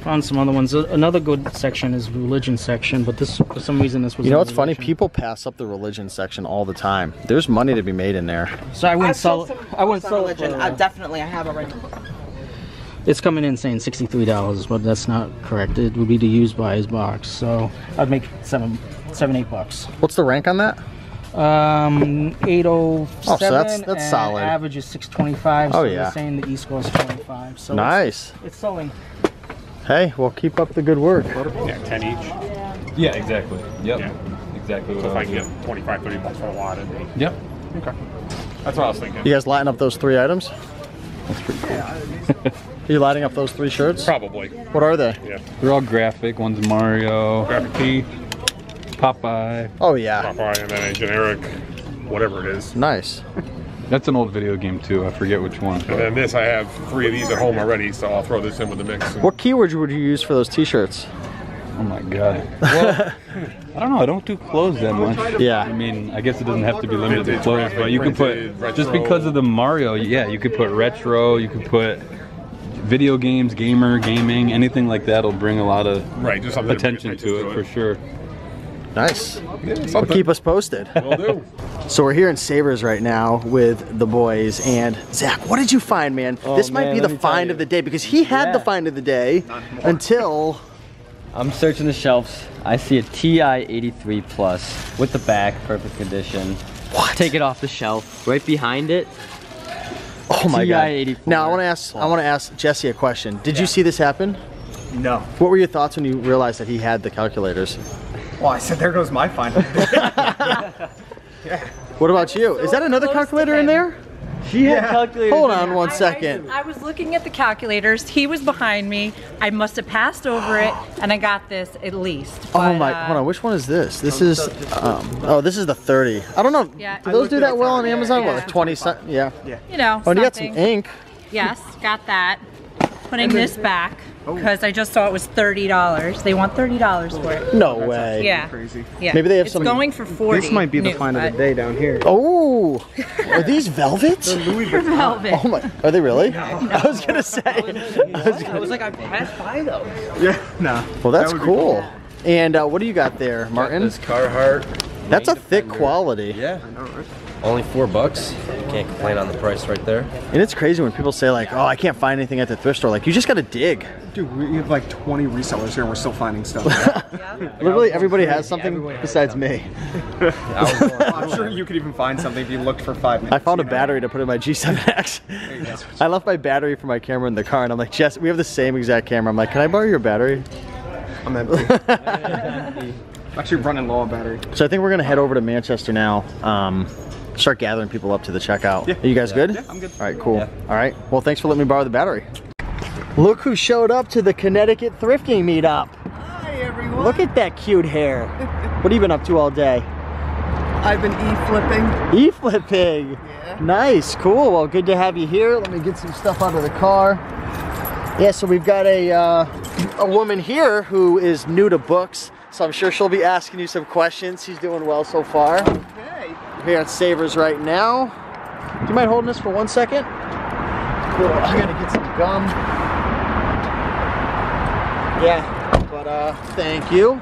Found some other ones. Another good section is religion section, but this for some reason this was. You know what's funny? People pass up the religion section all the time. There's money to be made in there. So I wouldn't sell. I wouldn't sell religion. It for, uh, I definitely, I have already. It's coming in saying sixty-three dollars, but that's not correct. It would be the used buyer's box. So I'd make seven, seven, eight bucks. What's the rank on that? Um, eight oh seven. Oh, so that's, that's solid. Average is six twenty-five. So oh, yeah. They're saying the East Coast twenty-five. So nice. It's, it's selling. Hey, well, keep up the good work. Yeah, ten each. Yeah, exactly. Yep. Yeah. Exactly. So if I can get twenty-five, thirty bucks for a lot of it. Yep. Okay. That's what I was thinking. You guys lighting up those three items? That's pretty cool. Are you lighting up those three shirts? Probably. What are they? Yeah. They're all graphic. One's Mario. Graphic tee. Popeye. Oh, yeah. Popeye and then a generic whatever it is. Nice. That's an old video game, too. I forget which one. And then this, I have three of these at home already, so I'll throw this in with the mix. What keywords would you use for those t-shirts? Oh, my God. Well, I don't know. I don't do clothes that much. Yeah. I mean, I guess it doesn't have to be limited vintage, to clothes, but you could put, retro. Just because of the Mario, yeah, you could put retro, you could put video games, gamer, gaming, anything like that will bring a lot of right, just attention to, to it, for sure. Nice. Yeah, well, keep us posted. Will do. So we're here in Savers right now with the boys. And Zach, what did you find, man? Oh, this might man, be the find of the day because he had yeah. the find of the day until... I'm searching the shelves. I see a T I eighty-three plus with the back, perfect condition. What? Take it off the shelf. Right behind it. Oh my T I eighty-four. God. Now I want to ask. I want to ask Jesse a question. Did yeah. you see this happen? No. What were your thoughts when you realized that he had the calculators? Well, I said, there goes my find. yeah. What about you? Is that another calculator in there? She had yeah. calculators. Hold on one second. I, I, I was looking at the calculators. He was behind me. I must have passed over it, and I got this at least. But, oh my! Uh, hold on. Which one is this? This is. Um, oh, this is the thirty. I don't know. Yeah. Do those do that well on Amazon? What, like twenty? Yeah. Yeah. You know. Oh, and you got some ink. Yes, got that. Putting this back. Because I just saw it was thirty dollars. They want thirty dollars for it. No That's way. Yeah. Crazy. Yeah. Maybe they have some. It's going for forty. This might be the new, find of the day down here. Oh. Are these velvets? They're Louis Vuitton. Velvet. Oh my. Are they really? No. I was going to say. I was, I, was gonna... I was like, I passed by those. Yeah. No. Nah. Well, that's that cool. cool. And uh, what do you got there, Martin? Got this Carhartt. That's a thick quality. Yeah. I know, right? Only four bucks. Can't complain on the price right there. And it's crazy when people say like, oh, I can't find anything at the thrift store. Like, you just gotta dig. Dude, we have like twenty resellers here and we're still finding stuff. yeah. Literally everybody has something everybody besides has me. yeah, I'm sure you could even find something if you looked for five minutes. I found a know? battery to put in my G seven X. I left my battery for my camera in the car and I'm like, Jess, we have the same exact camera. I'm like, can I borrow your battery? I'm empty. Actually running low on battery. So I think we're gonna head over to Manchester now. Um, start gathering people up to the checkout. Yeah. Are you guys yeah. good? Yeah, I'm good. All right, cool. Yeah. All right, well, thanks for letting me borrow the battery. Look who showed up to the Connecticut thrifting meetup. Hi, everyone. Look at that cute hair. What have you been up to all day? I've been e-flipping. E-flipping? Yeah. Nice, cool. Well, good to have you here. Let me get some stuff out of the car. Yeah, so we've got a, uh, a woman here who is new to books, so I'm sure she'll be asking you some questions. She's doing well so far. Okay. We're here at Savers right now. Do you mind holding this for one second? Cool. I'm gonna get some gum. Yeah, but uh, thank you.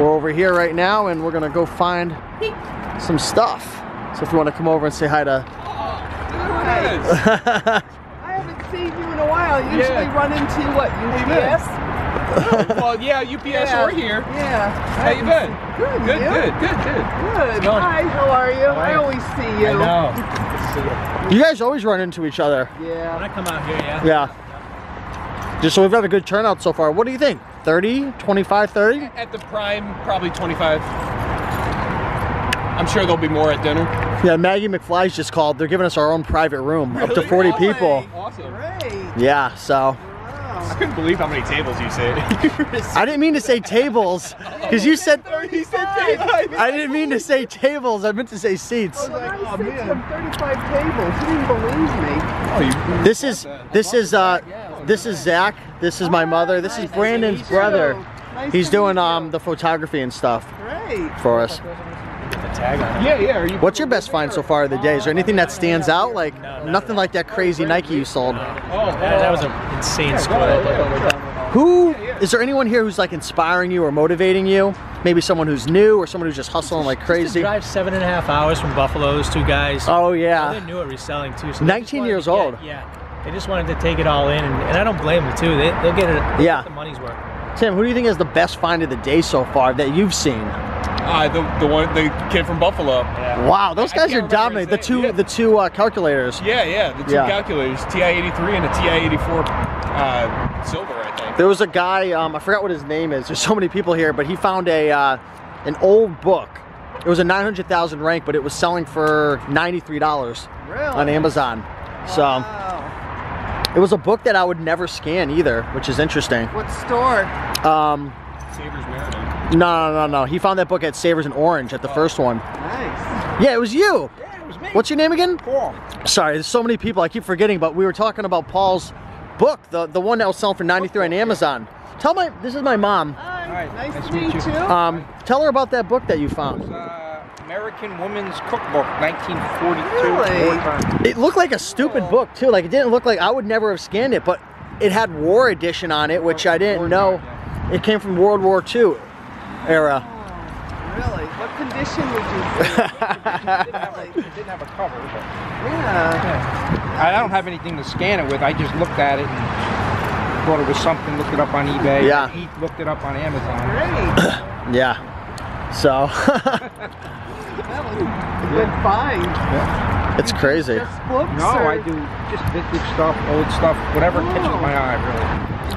We're over here right now and we're gonna go find some stuff. So if you wanna come over and say hi to... Oh, nice. You in a while. You usually yeah. run into what, U P S? Oh, well, yeah, U P S yeah. or here. Yeah. How you been? Good, good, you? good, good, good. Good. Hi, how are you? Hi. I always see you. I know. You guys always run into each other. Yeah. When I come out here, yeah. Yeah. Just so we've had a good turnout so far. What do you think? thirty, twenty-five, thirty? At the prime, probably twenty-five. I'm sure there'll be more at dinner. Yeah, Maggie McFly's just called. They're giving us our own private room, really? Up to forty oh, people. Awesome. Great. Yeah, so. Wow. I couldn't believe how many tables you said. I didn't mean to say tables, because you said, said tables. I didn't mean to say tables. I meant to say seats. I was like, oh, man. thirty-five tables. You didn't believe me. Oh, you this is this is uh this is Zach. This is my mother. This is Brandon's brother. He's doing um the photography and stuff for us. Yeah, yeah. Are you What's your best find so far of the day? Is there anything that stands out? Like no, no, nothing no. like that crazy Nike you sold. No. Oh, that, that was an insane yeah, squad. Yeah, yeah. Who is there? Anyone here who's like inspiring you or motivating you? Maybe someone who's new or someone who's just hustling like crazy. Just to drive seven and a half hours from Buffalo. Those two guys. Oh yeah. They're new at reselling too. So Nineteen years to get, old. Yeah. They just wanted to take it all in, and, and I don't blame them too. They they'll get it. Yeah. They'll get the money's worth. Tim, who do you think is the best find of the day so far that you've seen? Uh, the, the one, the kid from Buffalo. Yeah. Wow, those guys are dominant. The two, yeah. the two uh, calculators. Yeah, yeah, the two yeah. calculators, T I eighty-three and a T I eighty-four uh, silver, I think. There was a guy, um, I forgot what his name is. There's so many people here, but he found a uh, an old book. It was a nine hundred thousand rank, but it was selling for ninety-three dollars really? On Amazon. So. Wow. It was a book that I would never scan either, which is interesting. What store? Um, Savers, Maryland. No, no, no, no. He found that book at Savers and Orange at the oh, first one. Nice. Yeah, it was you. Yeah, it was me. What's your name again? Paul. Sorry, there's so many people I keep forgetting, but we were talking about Paul's book, the the one that was selling for ninety-three on Amazon. Tell my, this is my mom. Hi. All right, nice, nice to meet you. Too. Um, tell her about that book that you found. It was, uh, American Woman's Cookbook, nineteen forty-two. Really? It looked like a stupid oh. book too. Like it didn't look like, I would never have scanned it, but it had War Edition on it, which I didn't know. It came from World War Two era. Oh, really? What condition would you? It didn't have a cover. But yeah. I don't have anything to scan it with. I just looked at it and thought it was something. Looked it up on eBay. Yeah. And looked it up on Amazon. Great. Yeah. So that was a good find. Yeah. It's crazy. Just books, no, or? I do just vintage stuff, old stuff, whatever oh. catches my eye, really.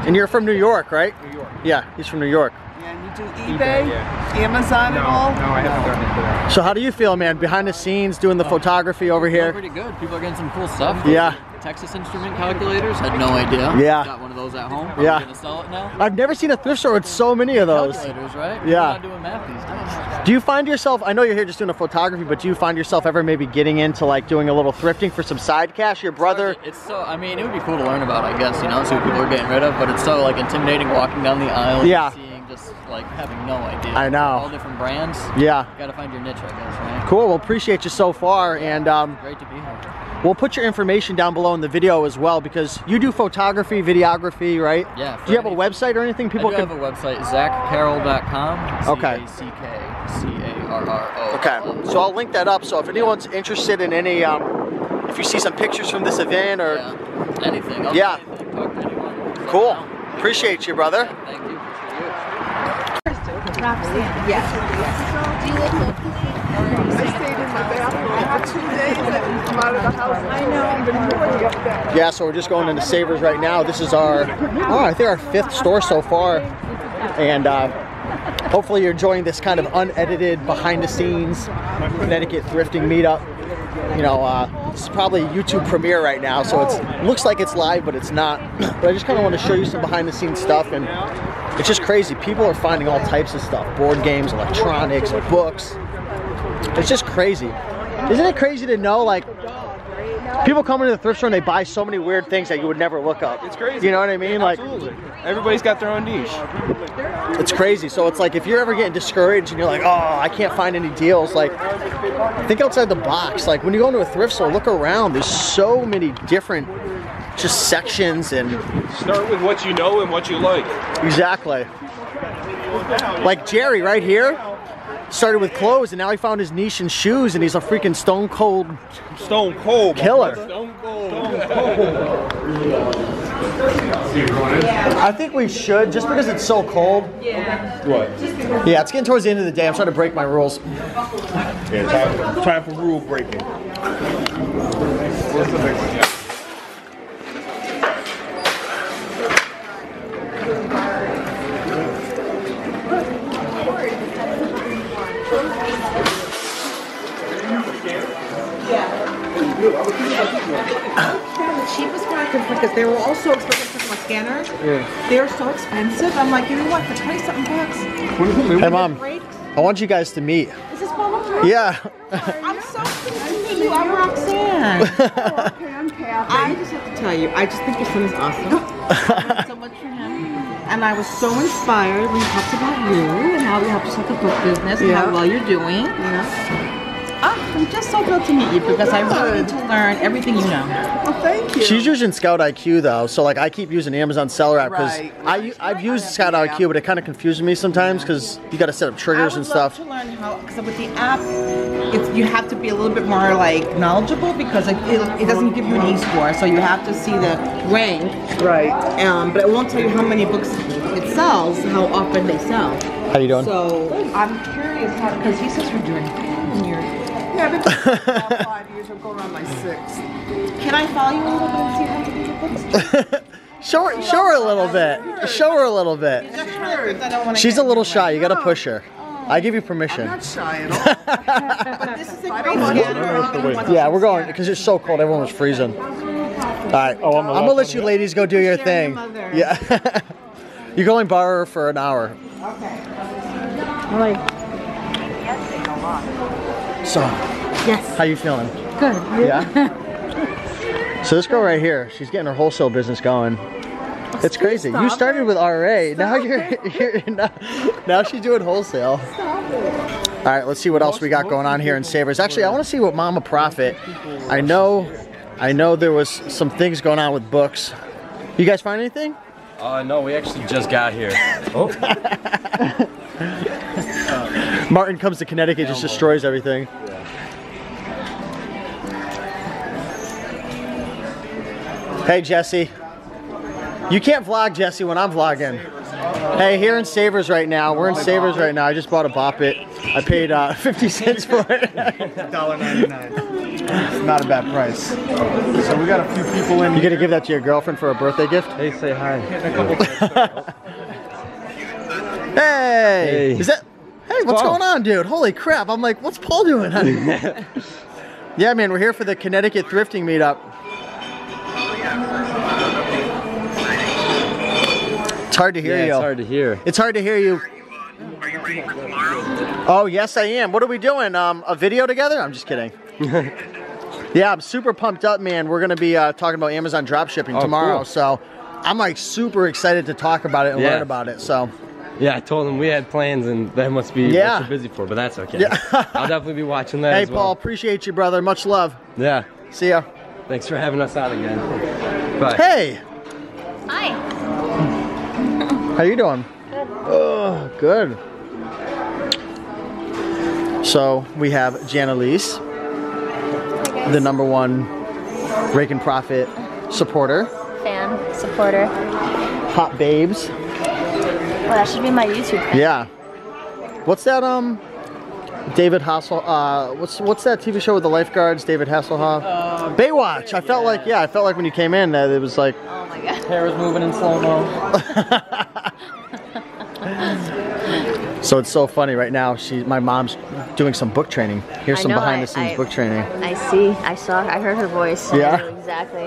And you're from New York, right? New York. Yeah, he's from New York. Yeah, and you do eBay, eBay yeah. Amazon, no, and all? No, I haven't done it for that. So how do you feel, man? Behind the scenes, doing the oh, photography over here? Pretty good. People are getting some cool stuff. Yeah. Texas Instrument calculators. Had no idea. Yeah. Got one of those at home. Are yeah. Gonna sell it now? I've never seen a thrift store with so many of those. Calculators, right? Yeah. We're not doing math these days. Do you find yourself? I know you're here just doing a photography, but do you find yourself ever maybe getting into like doing a little thrifting for some side cash? Your brother. It's, to, it's so. I mean, it would be cool to learn about. I guess you know, see what people are getting rid of. But it's so like intimidating walking down the aisle. Yeah. And seeing just like having no idea. I know. All different brands. Yeah. You gotta find your niche, I guess. Right? Cool. Well, appreciate you so far, yeah, and um, great to be here. We'll put your information down below in the video as well, because you do photography, videography, right? Yeah. Do you have a website or anything? People I do can... have a website, zach carroll dot com. Okay. Z A C K C A R R O. Okay. So I'll link that up. So if anyone's interested in any, um, if you see some pictures from this event or yeah. anything, I'll yeah. anything. Talk to anyone. Cool. Appreciate you, brother. Yeah, thank you. Yes. Yeah. Do you live locally? I stayed in the bathroom. I had two days that we come out of the house. I know. Yeah, so we're just going into Savers right now. This is our, oh, I think our fifth store so far. And uh, hopefully you're enjoying this kind of unedited, behind-the-scenes Connecticut thrifting meetup. You know, uh, this is probably a YouTube premiere right now, so it's, it looks like it's live, but it's not. But I just kind of want to show you some behind-the-scenes stuff. And it's just crazy. People are finding all types of stuff. Board games, electronics, books. It's just crazy. Isn't it crazy to know, like, people come into the thrift store and they buy so many weird things that you would never look up. It's crazy. You know what I mean? Yeah, like, absolutely. Everybody's got their own niche. It's crazy. So it's like if you're ever getting discouraged and you're like, oh, I can't find any deals, like, think outside the box. Like, when you go into a thrift store, look around. There's so many different just sections and... Start with what you know and what you like. Exactly. Like Jerry right here started with clothes and now he found his niche in shoes and he's a freaking stone cold... Stone cold. Killer. Stone cold. Stone cold. I think we should, just because it's so cold. Yeah. What? Yeah, it's getting towards the end of the day. I'm trying to break my rules. Yeah, time, time for rule breaking. What's the next one? Yeah. Because they were all so expensive from a scanner. Yeah. They are so expensive. I'm like, you know what? For twenty-something bucks. Hey, Mom. I want you guys to meet. Is this Mama? Yeah. I'm so pleased to meet you. I'm Roxanne. Okay, I'm Kathy. I just have to tell you, I just think your son is awesome. Thank you so much for him. And I was so inspired when you talked about you and how you helped us with the book business yeah. and how well you're doing. Yeah. I'm just so glad to meet you because I really need to learn everything you know. Well, thank you. She's using Scout I Q though, so like I keep using Amazon seller app because right, right. I I've used I Scout I Q, app. But it kind of confuses me sometimes because yeah. you got to set up triggers and stuff. I would love to learn how, because with the app, it's, you have to be a little bit more like knowledgeable because it, it, it doesn't give you an e-score, so you have to see the rank. Right. Um, but it won't tell you how many books it's sells, how often they sell. How you doing? So I'm curious how, because he says we're doing in your yeah, I've been doing about five years. I'm going around my sixth. Can I follow you a little bit and see how you do your books? Show her, show her a little bit. Show her a little bit. She's a little shy. You got to push her. I give you permission. I'm not shy at all. But this is a great scanner. Yeah, we're going because it's so cold. Everyone was freezing. All right. Oh, I'm, I'm gonna let you ladies go do your thing. Yeah. You can only borrow her for an hour. Okay. All right. So. Yes. How you feeling? Good. Yeah. So this girl right here, she's getting her wholesale business going. It's crazy. Stop you started it. with R A. Stop now you're, you're now, now she's doing wholesale. Stop it. All right, let's see what else we got going on here in Savers. Actually, I want to see what Mama Profit. I know, I know there was some things going on with books. You guys find anything? Uh, no, we actually just got here. Oh. Martin comes to Connecticut, just destroys everything. Hey Jesse, you can't vlog Jesse when I'm vlogging. Hey, here in Savers right now, we're in Savers right now. I just bought a Bop It. I paid uh, fifty cents for it. one ninety-nine. It's not a bad price. So we got a few people in. You gonna give that to your girlfriend for a birthday gift? Hey, say hi. Hey, is that? Hey, what's going on, dude? Holy crap! I'm like, what's Paul doing? Yeah, man, we're here for the Connecticut thrifting meetup. It's hard to hear yeah, you. It's hard to hear. It's hard to hear you. Are you ready for tomorrow? Oh, yes, I am. What are we doing? Um, a video together? I'm just kidding. Yeah, I'm super pumped up, man. We're going to be uh, talking about Amazon dropshipping oh, tomorrow. Cool. So I'm like super excited to talk about it and yeah. learn about it. So. Yeah, I told them we had plans and that must be yeah. what you're busy for, but that's okay. Yeah. I'll definitely be watching that. Hey, as well. Paul, appreciate you, brother. Much love. Yeah. See ya. Thanks for having us out again. Bye. Hey. Hi. How you doing? Good. Oh, good. So we have Janelise, the number one Raiken Profit supporter. Fan, supporter. Hot babes. Well, that should be my YouTube fan. Yeah. What's that, um, David Hasselhoff, uh, what's what's that T V show with the lifeguards, David Hasselhoff? Uh, Baywatch. I felt yeah. like, yeah, I felt like when you came in that it was like. Oh my God. Hair was moving in slow-mo. So it's so funny right now. She, my mom's doing some book training. Here's I some know, behind I, the scenes I, book training. I see. I saw. I heard her voice. Yeah. Exactly.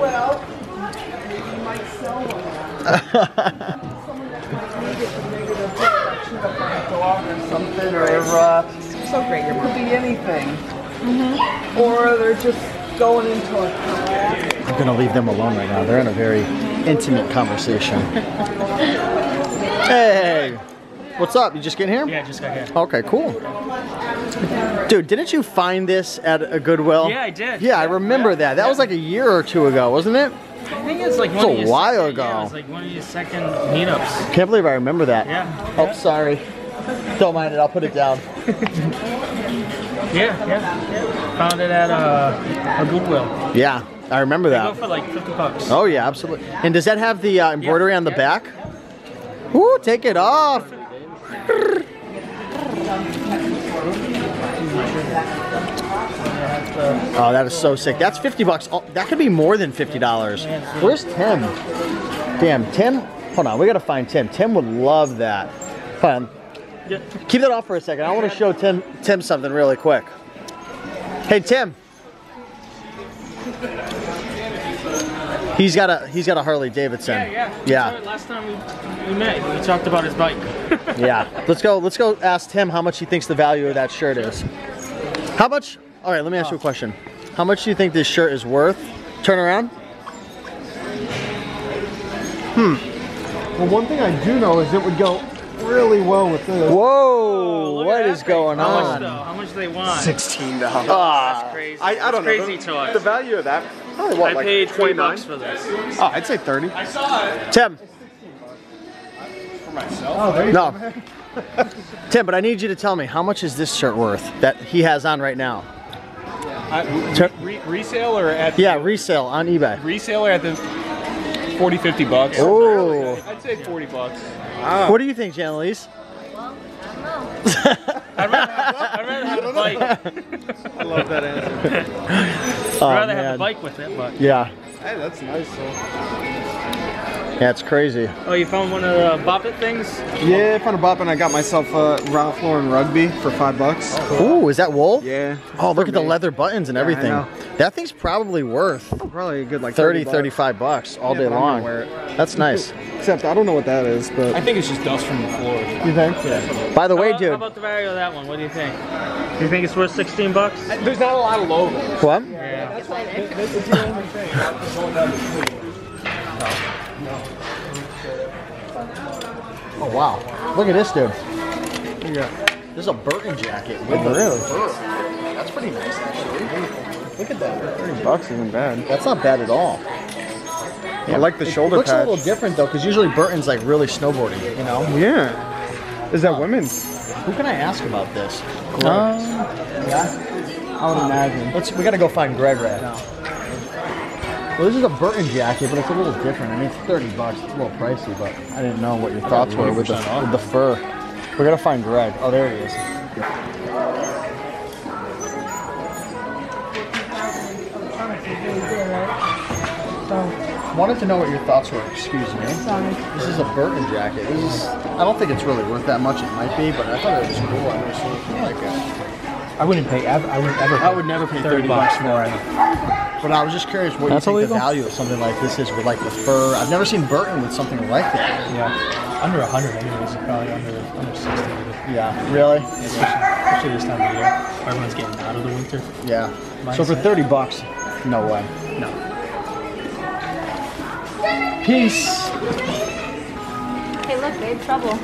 Well, you might sell one. Someone that might need it for negative direction, that might go off or something, or uh, so great. It could be anything. Mm-hmm. Or they're just going into a. I'm gonna leave them alone right now. They're in a very intimate conversation. Hey. What's up? You just get here? Yeah, I just got here. Okay, cool. Dude, didn't you find this at a Goodwill? Yeah, I did. Yeah, yeah I remember yeah, that. That yeah. was like a year or two ago, wasn't it? I think it was like one of your second meetups. It was a while ago. Yeah, it was like one of your second meetups. Can't believe I remember that. Yeah. Oh, yeah. Sorry. Don't mind it. I'll put it down. yeah, yeah. Found it at uh, a Goodwill. Yeah, I remember that. They go for like fifty bucks. Oh, yeah, absolutely. And does that have the uh, embroidery yeah, on the yeah. back? Ooh, take it off. Oh, that is so sick. That's fifty bucks. Oh, that could be more than fifty dollars. Where's Tim? Damn, Tim. Hold on, we gotta find Tim. Tim would love that. Hold on. Keep that off for a second. I want to show Tim Tim something really quick. Hey, Tim. He's got a he's got a Harley Davidson. Yeah, yeah. yeah. That's right. Last time we, we met, we talked about his bike. Yeah. Let's go. Let's go ask Tim how much he thinks the value of that shirt is. How much? All right. Let me ask oh. you a question. How much do you think this shirt is worth? Turn around. Hmm. Well, one thing I do know is it would go really well with this. Whoa! Oh, what is thing. going how on? Much though? How much do they want? Sixteen dollars. Ah, that's crazy. I, I that's don't crazy know. Crazy toys. The value of that. Probably, what, I like paid twenty bucks for this. Oh, I'd say thirty. I saw it. Tim. For myself? Oh, there you no. go. Tim, but I need you to tell me, how much is this shirt worth that he has on right now? Yeah. I, re resale or at... Yeah, the, resale on eBay. Resale or at the... forty, fifty bucks. Oh. I'd say forty bucks. Wow. What do you think, Janelise? Well, I don't know. I'd rather have a bike. I love that answer. I'd oh, rather man. have a bike with it, but. Yeah. Hey, that's nice. That's yeah, crazy. Oh, you found one of the Bop It things? Yeah, I found a Bop It and I got myself a Ralph Lauren rugby for five bucks. Oh, cool. Ooh, is that wool? Yeah. Oh, look at the leather buttons and yeah, everything. That thing's probably worth probably a good like thirty, thirty-five bucks all yeah, day long. That's nice. Except I don't know what that is, but I think it's just dust from the floor. You think? Yeah. By the how way, about, dude. How about the value of that one? What do you think? Do you think it's worth sixteen bucks? I, there's not a lot of logos. What? Yeah. yeah. That's why this is the only thing. I'm going down the street. Oh wow! Look at this dude. Yeah, this is a Burton jacket. With oh, really? That's pretty nice actually. Look at that. Thirty bucks isn't bad. That's not bad at all. Yeah, I like the it shoulder looks patch. Looks a little different though, because usually Burton's like really snowboarding, you know. Yeah. Is that um, women's? Who can I ask about this? Greg. Um, yeah. I would um, imagine. Let's. We gotta go find Greg right now. Well, this is a Burton jacket, but it's a little different. I mean, it's thirty bucks. It's a little pricey, but I didn't know what your thoughts were with the, with the fur. We're going to find Greg. Oh, there he is. I wanted to know what your thoughts were. Excuse me. This is a Burton jacket. This is, I don't think it's really worth that much. It might be, but I thought it was cool. I never saw anything like that. I wouldn't pay. I, I wouldn't ever. I would never pay thirty bucks more. But I was just curious what That's you think illegal? the value of something like this is with like the fur. I've never seen Burton with something like that. Yeah, under a hundred anyways, probably under under sixty. Yeah, really. Yeah, especially, especially this time of year, everyone's getting out of the winter. Yeah. Mindset. So for thirty bucks, no way. No. Peace. Hey, look, babe, trouble.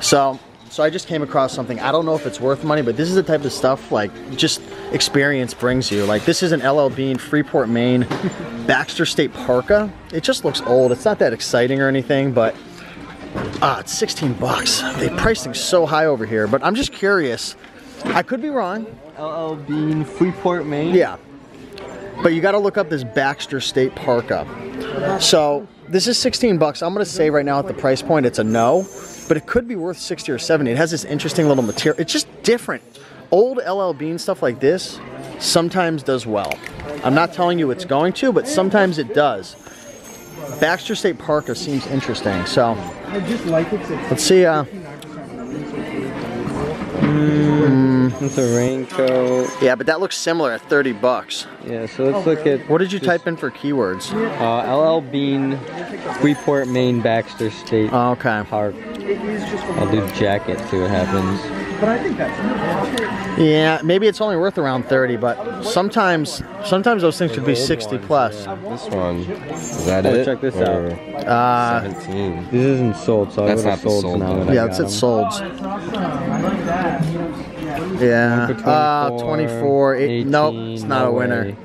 So. So I just came across something. I don't know if it's worth money, but this is the type of stuff like just experience brings you. Like this is an L L. Bean Freeport Maine Baxter State Parka. It just looks old. It's not that exciting or anything, but ah, it's sixteen bucks. They price things so high over here, but I'm just curious. I could be wrong. L L. Bean Freeport Maine. Yeah, but you got to look up this Baxter State Parka. So this is sixteen bucks. I'm gonna say right now at the price point, it's a no. But it could be worth sixty or seventy. It has this interesting little material. It's just different. Old L L. Bean stuff like this sometimes does well. I'm not telling you it's going to, but sometimes it does. Baxter State Parka seems interesting, so let's see. Uh, mm, it's a raincoat. Yeah, but that looks similar at thirty bucks. Yeah, so let's look at. What did you type in for keywords? Uh, L L. Bean, Freeport, Maine, Baxter State. Oh, okay. Park. I'll do jacket, see what happens. But I think that's yeah, maybe it's only worth around thirty, but sometimes sometimes those things could be sixty ones, plus. Yeah. This one, is that oh, it? Check this or out. Uh, seventeen. This isn't sold, so that's I would sold, sold now. That yeah, I got it's at sold. Yeah. Ah, uh, twenty-four. eighteen, nope, it's not no a winner. Way.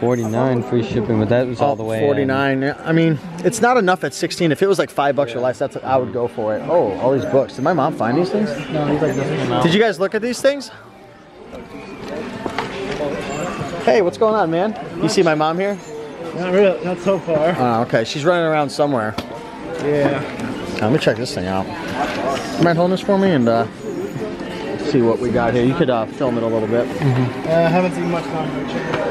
forty-nine free shipping, but that was oh, all the way forty-nine. In. I mean, it's not enough at sixteen. If it was like five bucks yeah. or less, that's I would go for it. Oh, all these books. Did my mom find these things? No, he's like this. Did you guys look at these things? Hey, what's going on, man? You see my mom here? Not really. Not so far. Oh, okay. She's running around somewhere. Yeah. Let me check this thing out. You mind holding this for me and uh, see what we got here? You could uh, film it a little bit. Mm-hmm. uh, I haven't seen much longer. Check it out.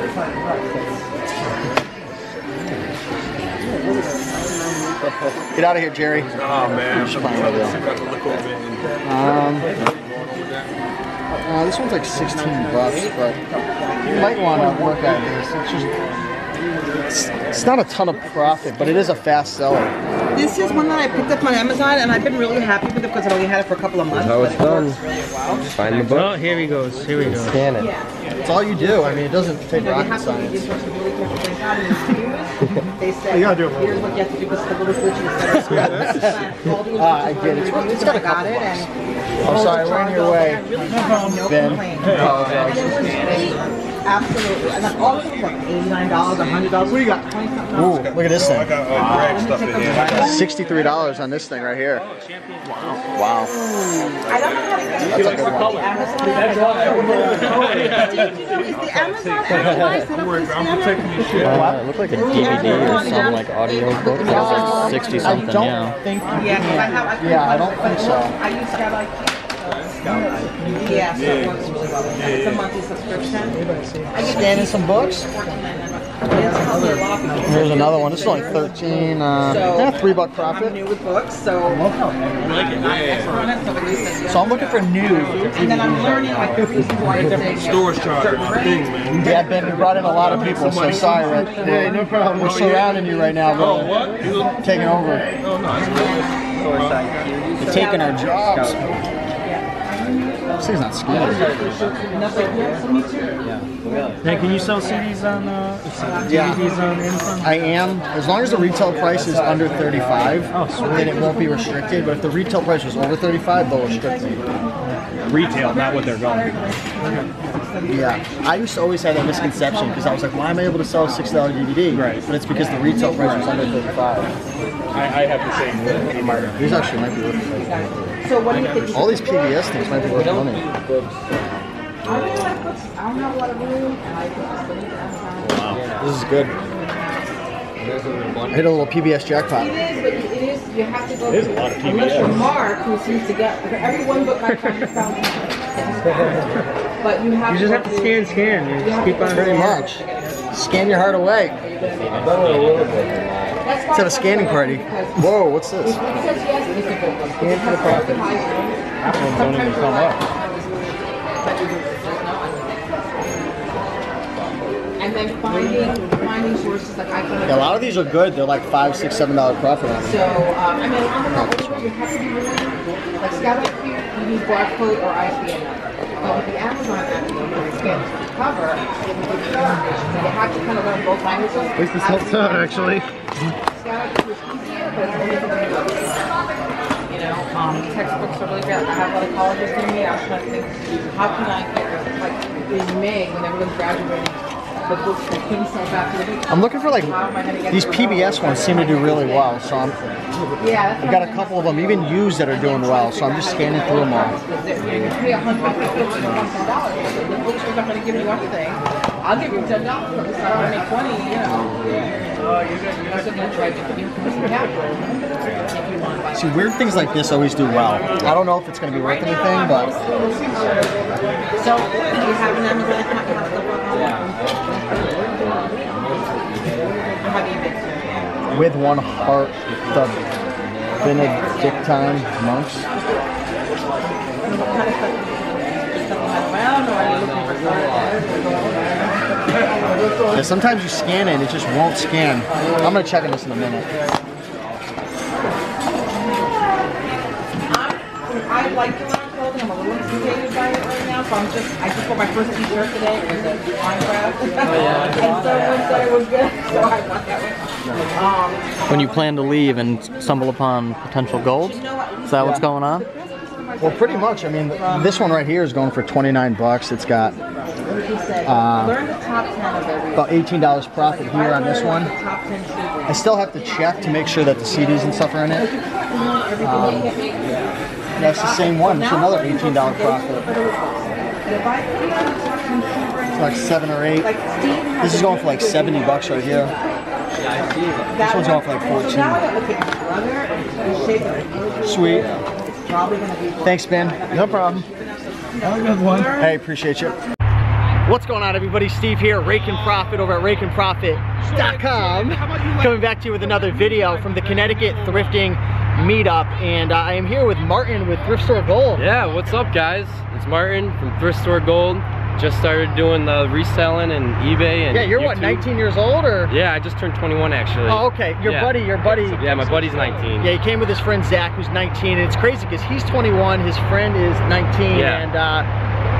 Get out of here, Jerry. Oh man, um, uh, this one's like sixteen bucks, but you might want to work at this. It's just, it's not a ton of profit, but it is a fast seller. This is one that I picked up on Amazon, and I've been really happy with it because I've only had it for a couple of months. How it's done. Find the book. Oh, here he goes. Here we go. Scan it. Yeah. It's all you do. I mean, it doesn't take rocket science. You gotta do it. Here's what you have to do with the little glitches. Ah, I get it. It's, it's got a couple of bucks. I'm oh, sorry, we're in your way. Ben. Absolutely. I got all of them like eighty-nine dollars, one hundred dollars. What do you got? Ooh, look at this thing. sixty-three dollars on this thing right here. Wow. Wow. I don't know how to get it. That's a good one. That's why I remember the color. Did you know, is the Amazon F B I set up for spam? It looked like a D V D or some like audio book. It was like sixty something, yeah. Yeah, I don't think so. I use Scout I Q. Yeah, so it works really well. It's a monthly subscription. I get scanning some books. Here's another one. This is like thirteen. Uh, so yeah, three buck profit. I'm new with books, so I'm it. So I'm looking for new. And then I'm learning like the reasons why it's different stores charge. Yeah, Ben, we brought in a lot of people, so sorry, Rick. Hey, no problem. We're surrounding you right now, bro. What? Taking over. Oh, no. They're taking our jobs. This thing's not scary. Yeah. Now, can you sell C Ds on uh, D V Ds yeah. on Amazon? I am. As long as the retail price is under thirty-five, oh, then it won't be restricted. But if the retail price was over thirty-five, they'll restrict me. Retail, not what they're going for. Yeah, I used to always have that misconception because I was like, why am I able to sell a six dollar D V D? Right. But it's because the retail price was under thirty-five. I, I have the same one. These actually might be worth. So what do you think? All these P B S things might be worth money. I really like books. I don't have a lot of room, and I think wow, this is good. Hit a little P B S jackpot. It is, but it is. You have to go. There's a lot of P B S. Unless you're Mark, who seems to get for every one book I find found. But you, have you just to have to scan, scan. You, you just keep on pretty much. Scan your heart away. Let's have a scanning party. Whoa, what's this? Scan for the profit. That one don't even come up. And then finding finding sources like I can. A lot of these are good. They're like five, six, seven dollar profit on them. So um, I mean, I don't know. You have to be really like Scout I Q. You need barcode or I S B N number. But with the Amazon app, you can scan to the cover, you have to kind of learn both languages. At least this helps out, actually. Scouting is easier, but it's only for the books. You know, um, textbooks are really great. I have a lot of colleges near me. I was trying to think, how can I get, like, in May, when everyone's graduating, the books that couldn't sell back to the people? I'm looking for, like, these P B S ones seem to do really well, so I'm... Yeah, I've got a couple of them, even used that are doing well, so I'm just scanning through them all. You pay one hundred fifty dollars, the books are not going to give you anything. I'll give you ten dollars, because I want to make twenty, you know. So then try to give some capital. See, weird things like this always do well. I don't know if it's going to be worth anything, but... So, do you have an Amazon account you have to look on? Yeah. How do you make it? With one heart, the Benedictine monks. Yeah, sometimes you scan it and it just won't scan. I'm going to check on this in a minute. I like the round clothing. I'm a little intimidated by it right now, so I'm just, I just bought my first t-shirt today. It was a Minecraft. And someone said it was good, so I bought that one. When you plan to leave and stumble upon potential gold? Is that yeah. what's going on? Well, pretty much. I mean, this one right here is going for twenty-nine bucks. It's got uh, about eighteen dollars profit here on this one. I still have to check to make sure that the C Ds and stuff are in it. Um, that's the same one. It's another eighteen dollars profit. It's like seven or eight. This is going for like seventy bucks right here. This one's off like fourteen. Sweet. Thanks, Ben. No problem. Have a good one. Hey, appreciate you. What's going on, everybody? Steve here, Raiken Profit over at Raiken Profit dot com. Coming back to you with another video from the Connecticut thrifting meetup, and uh, I am here with Martin with Thrift Store Gold. Yeah, what's up, guys? It's Martin from Thrift Store Gold. Just started doing the reselling and eBay and yeah, you're YouTube. What, nineteen years old or? Yeah, I just turned twenty-one actually. Oh, okay. Your yeah. buddy, your buddy. Yeah, my buddy's nineteen. Yeah, he came with his friend Zach, who's nineteen, and it's crazy because he's twenty-one, his friend is nineteen, yeah. and uh,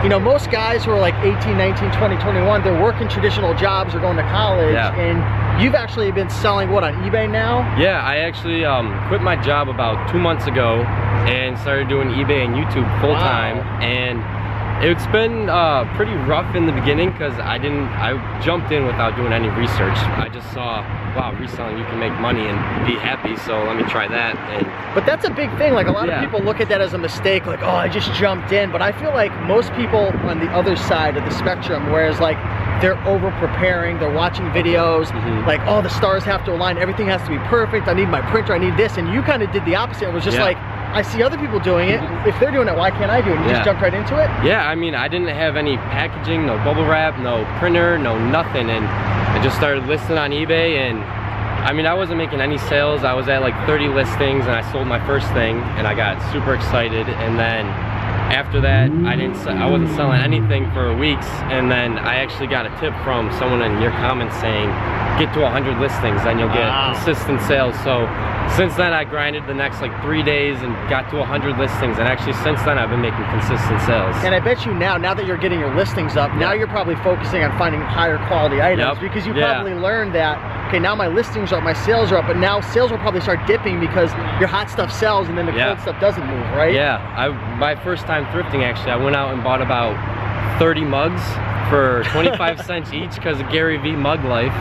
you know, most guys who are like eighteen, nineteen, twenty, twenty-one, they're working traditional jobs or going to college, yeah. and you've actually been selling what on eBay now? Yeah, I actually um, quit my job about two months ago and started doing eBay and YouTube full time, wow. and It's been uh, pretty rough in the beginning because I didn't, I jumped in without doing any research. I just saw, wow, reselling, you can make money and be happy, so let me try that. And but that's a big thing, like a lot yeah. of people look at that as a mistake, like, oh, I just jumped in, but I feel like most people on the other side of the spectrum, whereas like, they're over preparing, they're watching videos, mm-hmm. like, oh, the stars have to align, everything has to be perfect, I need my printer, I need this, and you kind of did the opposite. It was just yeah. like, I see other people doing it. If they're doing it, why can't I do it? You yeah. just jumped right into it? Yeah, I mean, I didn't have any packaging, no bubble wrap, no printer, no nothing. And I just started listing on eBay. And I mean, I wasn't making any sales. I was at like thirty listings and I sold my first thing and I got super excited. And then after that, I didn't, I wasn't selling anything for weeks. And then I actually got a tip from someone in your comments saying, get to one hundred listings, then you'll get wow. consistent sales. So since then I grinded the next like three days and got to one hundred listings, and actually since then I've been making consistent sales. And I bet you now, now that you're getting your listings up, yep. now you're probably focusing on finding higher quality items yep. because you yeah. probably learned that, okay, now my listings are up, my sales are up, but now sales will probably start dipping because your hot stuff sells and then the yeah. cold stuff doesn't move, right? Yeah, I, my first time thrifting actually, I went out and bought about thirty mugs for twenty-five cents each because of Gary V Mug Life,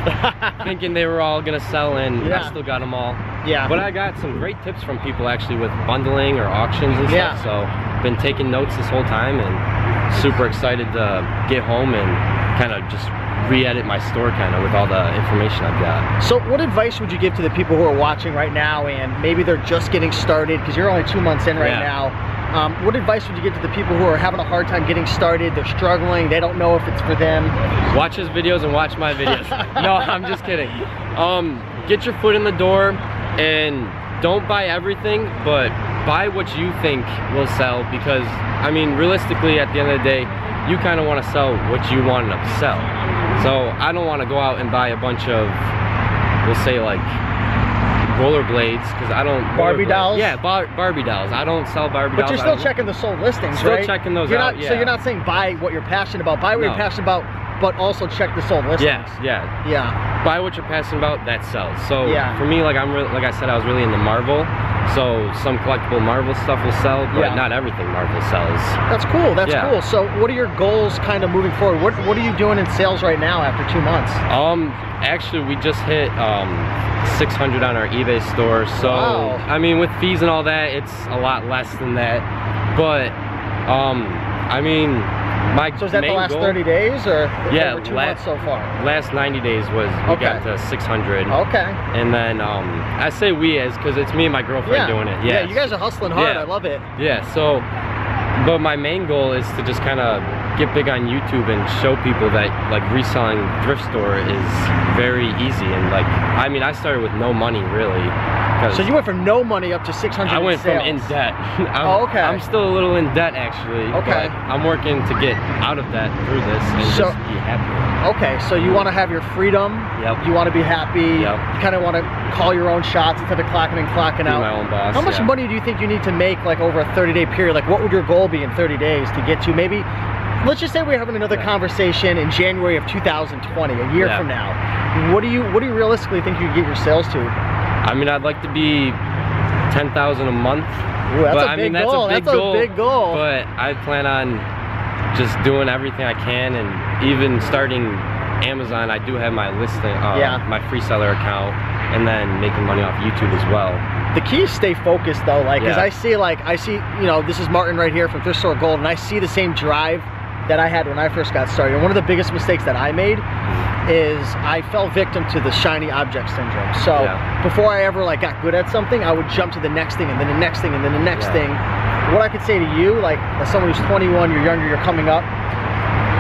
thinking they were all gonna sell, and yeah. I still got them all. Yeah. But I got some great tips from people actually with bundling or auctions and yeah. stuff, so I've been taking notes this whole time and super excited to get home and kind of just re-edit my store kind of with all the information I've got. So what advice would you give to the people who are watching right now and maybe they're just getting started because you're only two months in right yeah. now? Um, what advice would you give to the people who are having a hard time getting started, they're struggling, they don't know if it's for them? Watch his videos and watch my videos. No, I'm just kidding. Um, get your foot in the door and don't buy everything, but buy what you think will sell because, I mean, realistically, at the end of the day, you kind of want to sell what you want to sell. So I don't want to go out and buy a bunch of, we'll say like, rollerblades, because I don't Barbie dolls. Yeah, bar Barbie dolls. I don't sell Barbie but dolls. But you're still I checking the sold listings, still right? Still checking those you're out. Not, yeah. So you're not saying buy what you're passionate about. Buy what no. you're passionate about, but also check the sold listings. Yeah, yeah, yeah. Buy what you're passionate about. That sells. So yeah. for me, like I'm really, like I said, I was really into Marvel. So some collectible Marvel stuff will sell, but yeah. not everything Marvel sells. That's cool. That's yeah. cool. So what are your goals, kind of moving forward? What What are you doing in sales right now after two months? Um, actually, we just hit um. six hundred on our eBay store, so wow. I mean with fees and all that it's a lot less than that, but um I mean my so is that the last goal, thirty days or yeah over two last, months so far? Last ninety days was we okay. got to six hundred, okay, and then um I say we as because it's me and my girlfriend yeah. doing it yeah. yeah you guys are hustling hard yeah. I love it yeah so but my main goal is to just kind of get big on YouTube and show people that like reselling thrift store is very easy, and like I mean I started with no money really. So you went from no money up to six hundred. I went in sales. From in debt. I'm, oh, okay. I'm still a little in debt actually. Okay. But I'm working to get out of that through this and so, just be happy. Okay, so you want to have your freedom. Yep. You want to be happy. Yep. You kind of want to call your own shots instead of clocking and clocking out. Be my own boss. How much yeah. money do you think you need to make like over a thirty day period? Like what would your goal be in thirty days to get to maybe? Let's just say we're having another yeah. conversation in January of two thousand twenty, a year yeah. from now. What do you what do you realistically think you get your sales to? I mean, I'd like to be ten thousand a month. Ooh, that's but, a big I mean, goal. That's a big that's goal. a big goal. But I plan on just doing everything I can, and even starting Amazon. I do have my listing, uh, yeah. my freeseller account, and then making money off YouTube as well. The key is stay focused, though. Like, because yeah. I see, like, I see, you know, this is Martin right here from Thrift Store Gold, and I see the same drive that I had when I first got started. And one of the biggest mistakes that I made is I fell victim to the shiny object syndrome. So yeah. before I ever like got good at something, I would jump to the next thing and then the next thing and then the next yeah. thing. What I could say to you, like as someone who's twenty-one, you're younger, you're coming up,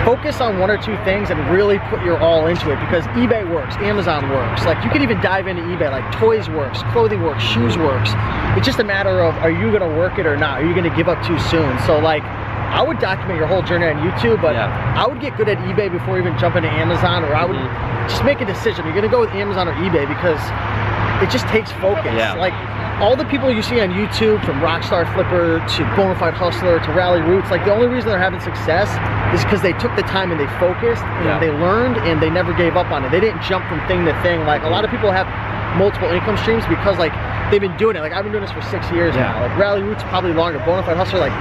focus on one or two things and really put your all into it, because eBay works, Amazon works. Like you could even dive into eBay, like toys works, clothing works, shoes works. It's just a matter of, are you gonna work it or not? Are you gonna give up too soon? So like, I would document your whole journey on YouTube, but yeah. I would get good at eBay before even jumping to Amazon, or I would mm-hmm. just make a decision. You're gonna go with Amazon or eBay because it just takes focus. Yeah. Like all the people you see on YouTube, from Rockstar Flipper to Bonafide Hustler to Rally Roots, like the only reason they're having success is because they took the time and they focused and yeah. they learned and they never gave up on it. They didn't jump from thing to thing. Like a lot of people have multiple income streams because like they've been doing it. Like I've been doing this for six years yeah. now. Like Rally Roots probably longer, Bonafide Hustler like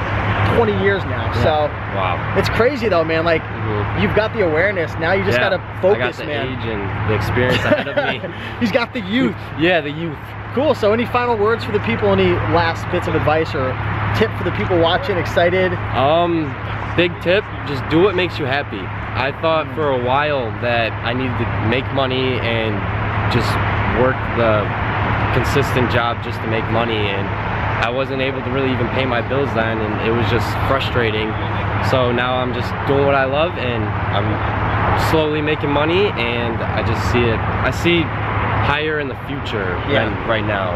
twenty years now. Yeah. So wow, it's crazy though, man. Like mm-hmm. you've got the awareness now. You just yeah. gotta focus, I got the man. Age and the experience ahead of me. He's got the youth. Yeah, the youth. Cool. So, any final words for the people? Any last bits of advice or tip for the people watching? Excited? Um, big tip: just do what makes you happy. I thought mm-hmm. for a while that I needed to make money and just work the consistent job just to make money, and I wasn't able to really even pay my bills then, and it was just frustrating. So now I'm just doing what I love, and I'm slowly making money, and I just see it. I see higher in the future yeah. than right now.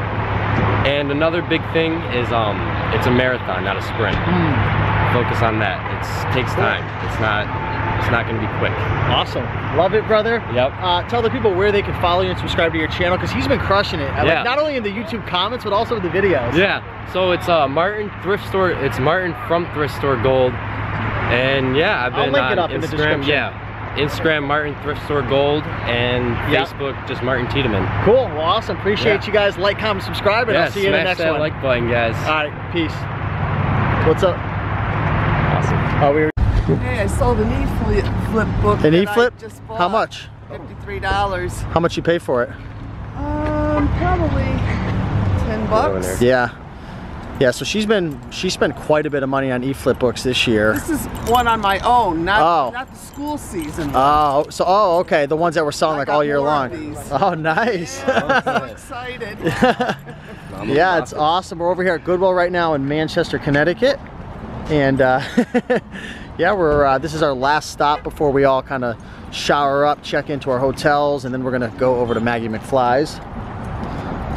And another big thing is um, it's a marathon, not a sprint. Mm. Focus on that. It takes time. It's not. It's not going to be quick. Awesome. Love it, brother. Yep. Uh, tell the people where they can follow you and subscribe to your channel, because he's been crushing it. Yeah. Like, not only in the YouTube comments, but also in the videos. Yeah. So it's uh, Martin Thrift Store. It's Martin from Thrift Store Gold. And yeah, I've been I'll link on it up Instagram. In the description. Yeah. Instagram, Martin Thrift Store Gold, and yep. Facebook, just Martin Tiedemann. Cool. Well, awesome. Appreciate yeah. you guys. Like, comment, subscribe, and yeah, I'll see you in the next that one. Like button, guys. All right. Peace. What's up? Awesome. Oh, we were Hey, I sold an e-flip book. An e-flip? How much? fifty-three dollars. How much you pay for it? Um, probably ten bucks. Yeah. Yeah, so she's been, she spent quite a bit of money on e-flip books this year. This is one on my own, not, oh. not the school season. One. Oh, so, oh, okay, the ones that were selling I like all year long. Oh, nice. Yeah, I'm so excited. Yeah, it's awesome. We're over here at Goodwill right now in Manchester, Connecticut. And, uh, yeah, we're, uh, this is our last stop before we all kind of shower up, check into our hotels, and then we're going to go over to Maggie McFly's.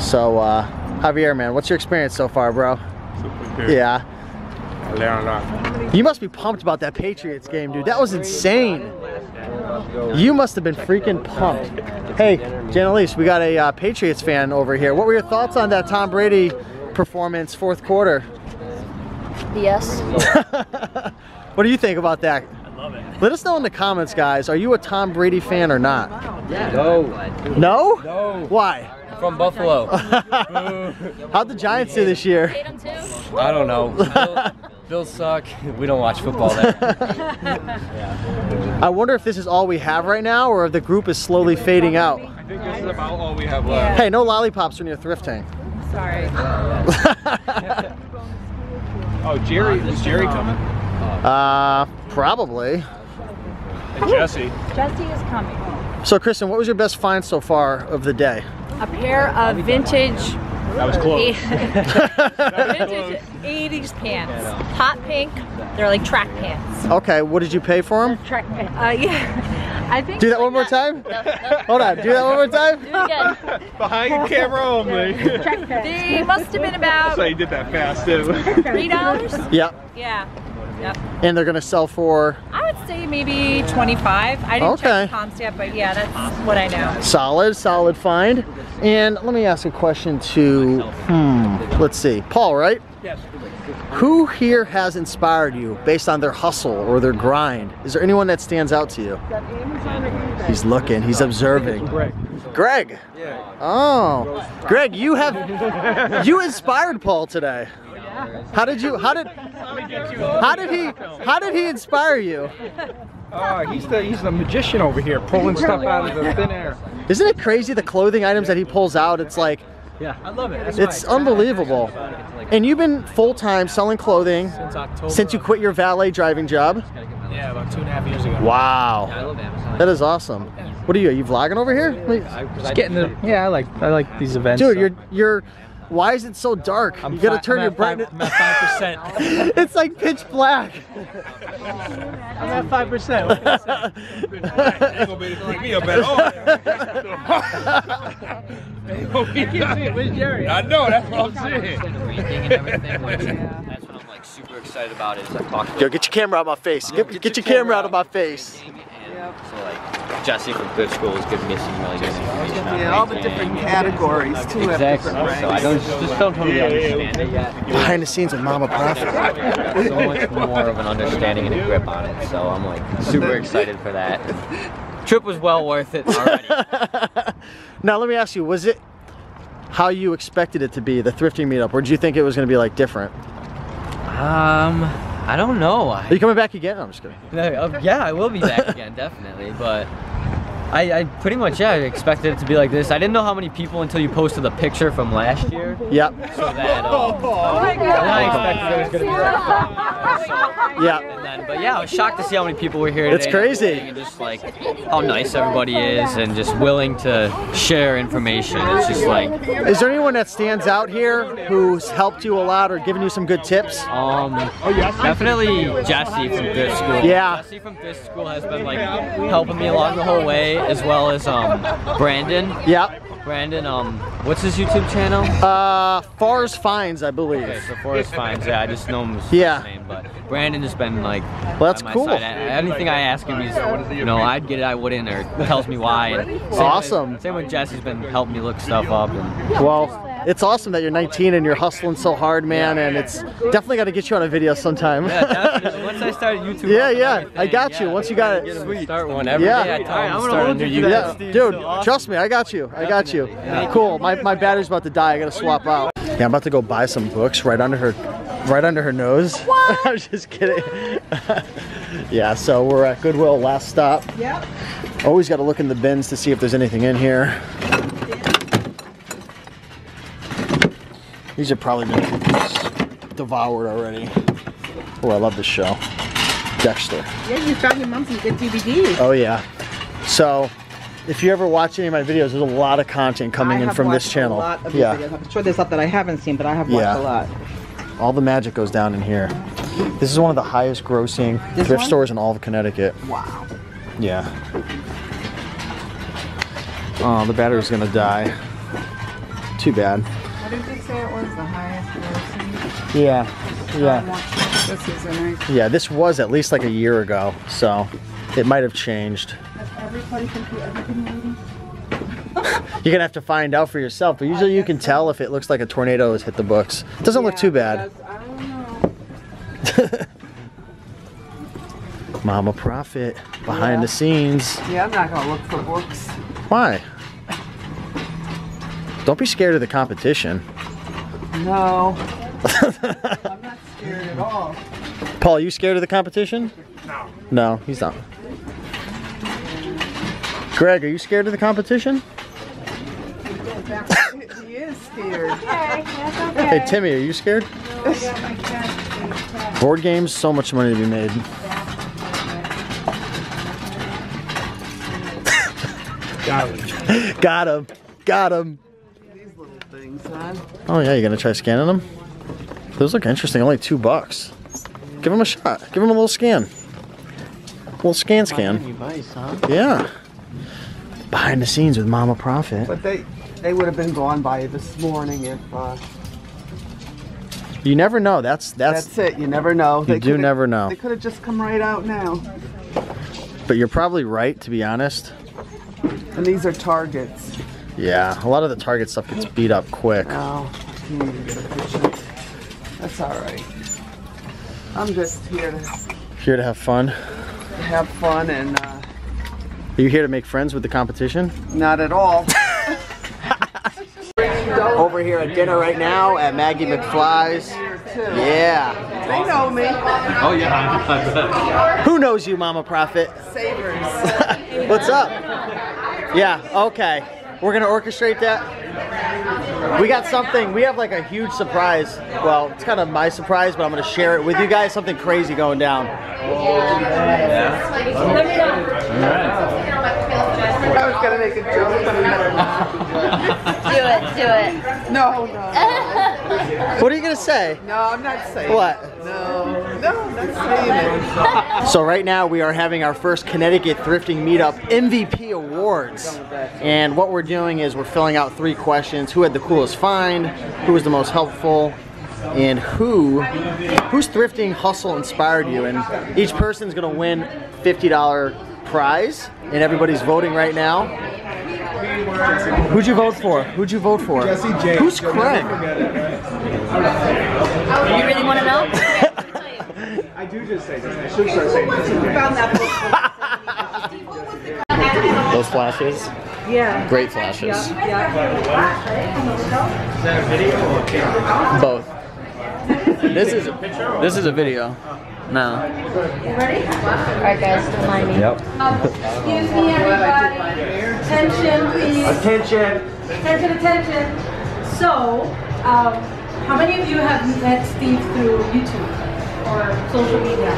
So, uh, Javier, man, what's your experience so far, bro? Super good. Yeah. I learned a lot. You must be pumped about that Patriots game, dude. That was insane. You must have been freaking pumped. Hey, Janelise, we got a uh, Patriots fan over here. What were your thoughts on that Tom Brady performance fourth quarter? Yes. What do you think about that? I love it. Let us know in the comments, guys. Are you a Tom Brady fan or not? No. No? No. Why? I'm from Buffalo. How'd the Giants do this year? I don't know. Bills suck. We don't watch football there. I wonder if this is all we have right now, or if the group is slowly fading out. I think this is about all we have left. Hey, no lollipops when you're thrifting. Sorry. Oh, Jerry, was Jerry coming? Uh, probably. And Jesse. Jesse is coming. So, Kristen, what was your best find so far of the day? A pair of vintage. That was close. Vintage eighties pants. Hot pink. They're like track pants. Okay, what did you pay for them? Track pants. Uh, yeah. I think. Do that one more time? No, no. Hold on. Do that one more time? Do it again. Behind camera only. Track pants. They must have been about. So you did that fast too. three dollars? Yep. Yeah. Yep. And they're gonna sell for? I would say maybe twenty-five. I didn't okay. check the comps yet, but yeah, that's what I know. Solid, solid find. And let me ask a question to, hmm, let's see, Paul, right? Yes. Who here has inspired you based on their hustle or their grind? Is there anyone that stands out to you? He's looking. He's observing. Greg. Oh, Greg, you have you inspired Paul today. How did you? How did? How did he? How did he inspire you? Uh, he's the he's the magician over here, pulling stuff out of the thin air. Isn't it crazy the clothing items that he pulls out? It's like, yeah, I love it. That's it's right. unbelievable. And you've been full time selling clothing since October. Since you quit your valet driving job. Yeah, about two and a half years ago. Wow. Yeah, I love Amazon. That is awesome. What are you? Are you vlogging over here? Just getting the, yeah, I like I like these events. Dude, so. you're you're. Why is it so dark? I'm you gotta turn I'm your brightness. I'm at five percent. It's like pitch black. I'm at five percent. I know, that's what I'm saying. That's what I'm like super excited about is I'm talking. Yo, get your camera out of my face. Get, get, get your camera out of my face. So like Jesse from Thrift School is giving me some really good information. Yeah, all the different categories too. Exactly. So I don't just don't totally yeah, understand yeah, yeah. it yet. Behind the scenes with Mama Profit. I've got so much more of an understanding and a grip on it. So I'm like super excited for that. Trip was well worth it already. Now let me ask you: was it how you expected it to be, the thrifting meetup, or did you think it was going to be like different? Um. I don't know. Are you coming back again? I'm just kidding. No, yeah, I will be back again, definitely. But I, I pretty much, yeah, I expected it to be like this. I didn't know how many people until you posted the picture from last year. Yep. So that, uh, oh, oh my God. I expected it was going to be like that. Yeah. And then, but yeah, I was shocked to see how many people were here today. It's crazy. And just like how nice everybody is and just willing to share information. It's just like. Is there anyone that stands out here who's helped you a lot or given you some good tips? Um, definitely Jesse from Thrift School. Yeah. Jesse from Thrift School has been like helping me along the whole way. As well as um, Brandon. Yep. Brandon, um, what's his YouTube channel? Uh, Forrest Finds, I believe. Okay, so Forrest Finds, yeah, I just know him as yeah. his name, but Brandon has been like, well, that's by my cool. side. Anything I ask him, he's, you know, I'd get it, I wouldn't, or tells me why. And same awesome. With, same with Jess, he's been helping me look stuff up. And well, it's awesome that you're nineteen and you're hustling so hard, man, yeah. and it's definitely got to get you on a video sometime. Yeah, definitely. Once I started YouTube. Yeah, yeah, I got you. Yeah, Once you got it. Sweet. Start one every yeah. day. I tell him to start a new YouTube. Yeah. Dude, so awesome. Trust me, I got you. I got you. Yeah. Cool. My, my battery's about to die. I got to swap out. Yeah, I'm about to go buy some books right under her right under her nose. What? I'm just kidding. Yeah, so we're at Goodwill, last stop. Yep. Always got to look in the bins to see if there's anything in here. These have probably been devoured already. Oh, I love this show. Dexter. Yeah, you found your mom some good D V Ds. Oh, yeah. So, if you ever watch any of my videos, there's a lot of content coming in from this channel. I have watched a lot of these videos. I'm sure there's stuff that I haven't seen, but I have watched yeah. a lot. All the magic goes down in here. This is one of the highest grossing this thrift one? stores in all of Connecticut. Wow. Yeah. Oh, the battery's gonna die. Too bad. What did you say it was? The highest? Yeah, yeah. This is a nice. Yeah, this was at least like a year ago, so it might have changed. Does everybody compute everything already? You're gonna have to find out for yourself, but usually you can so. tell if it looks like a tornado has hit the books. It doesn't yeah, look too bad. I don't know. Mama Profit, behind yeah. the scenes. Yeah, I'm not gonna look for books. Why? Don't be scared of the competition. No. I'm not scared at all. Paul, are you scared of the competition? No. No, he's not. Greg, are you scared of the competition? He is scared. Okay, that's okay. Hey, Timmy, are you scared? No, I got my cat. Board games, so much money to be made. Got him. Got him. Got him. Oh yeah, you're gonna try scanning them? Those look interesting, only two bucks. Give them a shot, give them a little scan. A little scan scan. Yeah. Behind the scenes with Mama Profit. But they, they would have been gone by this morning if... Uh, you never know, that's... That's, that's it, you never know. You they do never know. They could have just come right out now. But you're probably right, to be honest. And these are Targets. Yeah, a lot of the Target stuff gets beat up quick. Oh, that's all right. I'm just here to... Here to have fun? To have fun and... Uh, Are you here to make friends with the competition? Not at all. Over here at dinner right now at Maggie McFly's. Yeah. They know me. Oh, yeah. Who knows you, Mama Profit? Savers. What's up? Yeah, okay. We're gonna orchestrate that. We got something, we have like a huge surprise. Well, it's kind of my surprise, but I'm gonna share it with you guys. Something crazy going down. Yeah. Oh. Right. I was gonna make a joke, but do it, do it. No, no. What are you gonna say? No, I'm not saying What? It. No, no, I'm not saying it. So right now we are having our first Connecticut Thrifting Meetup M V P Awards. And what we're doing is we're filling out three questions. Who had the coolest find? Who was the most helpful? And who, whose thrifting hustle inspired you? And each person's gonna win fifty dollar prize, and everybody's voting right now. Who'd you vote for? Who'd you vote for? Jesse J. Who's Craig? You really wanna know? I do just say that. I should start saying that. Those flashes? Yeah. Great flashes. Yeah. Yeah. Is that a video or a camera? Both. This is a picture. This is a video. No. You ready? All right, guys, don't mind me. Yep. um, excuse me, everybody. Attention, please. Attention. Attention, attention. So, um, how many of you have met Steve through YouTube or social media?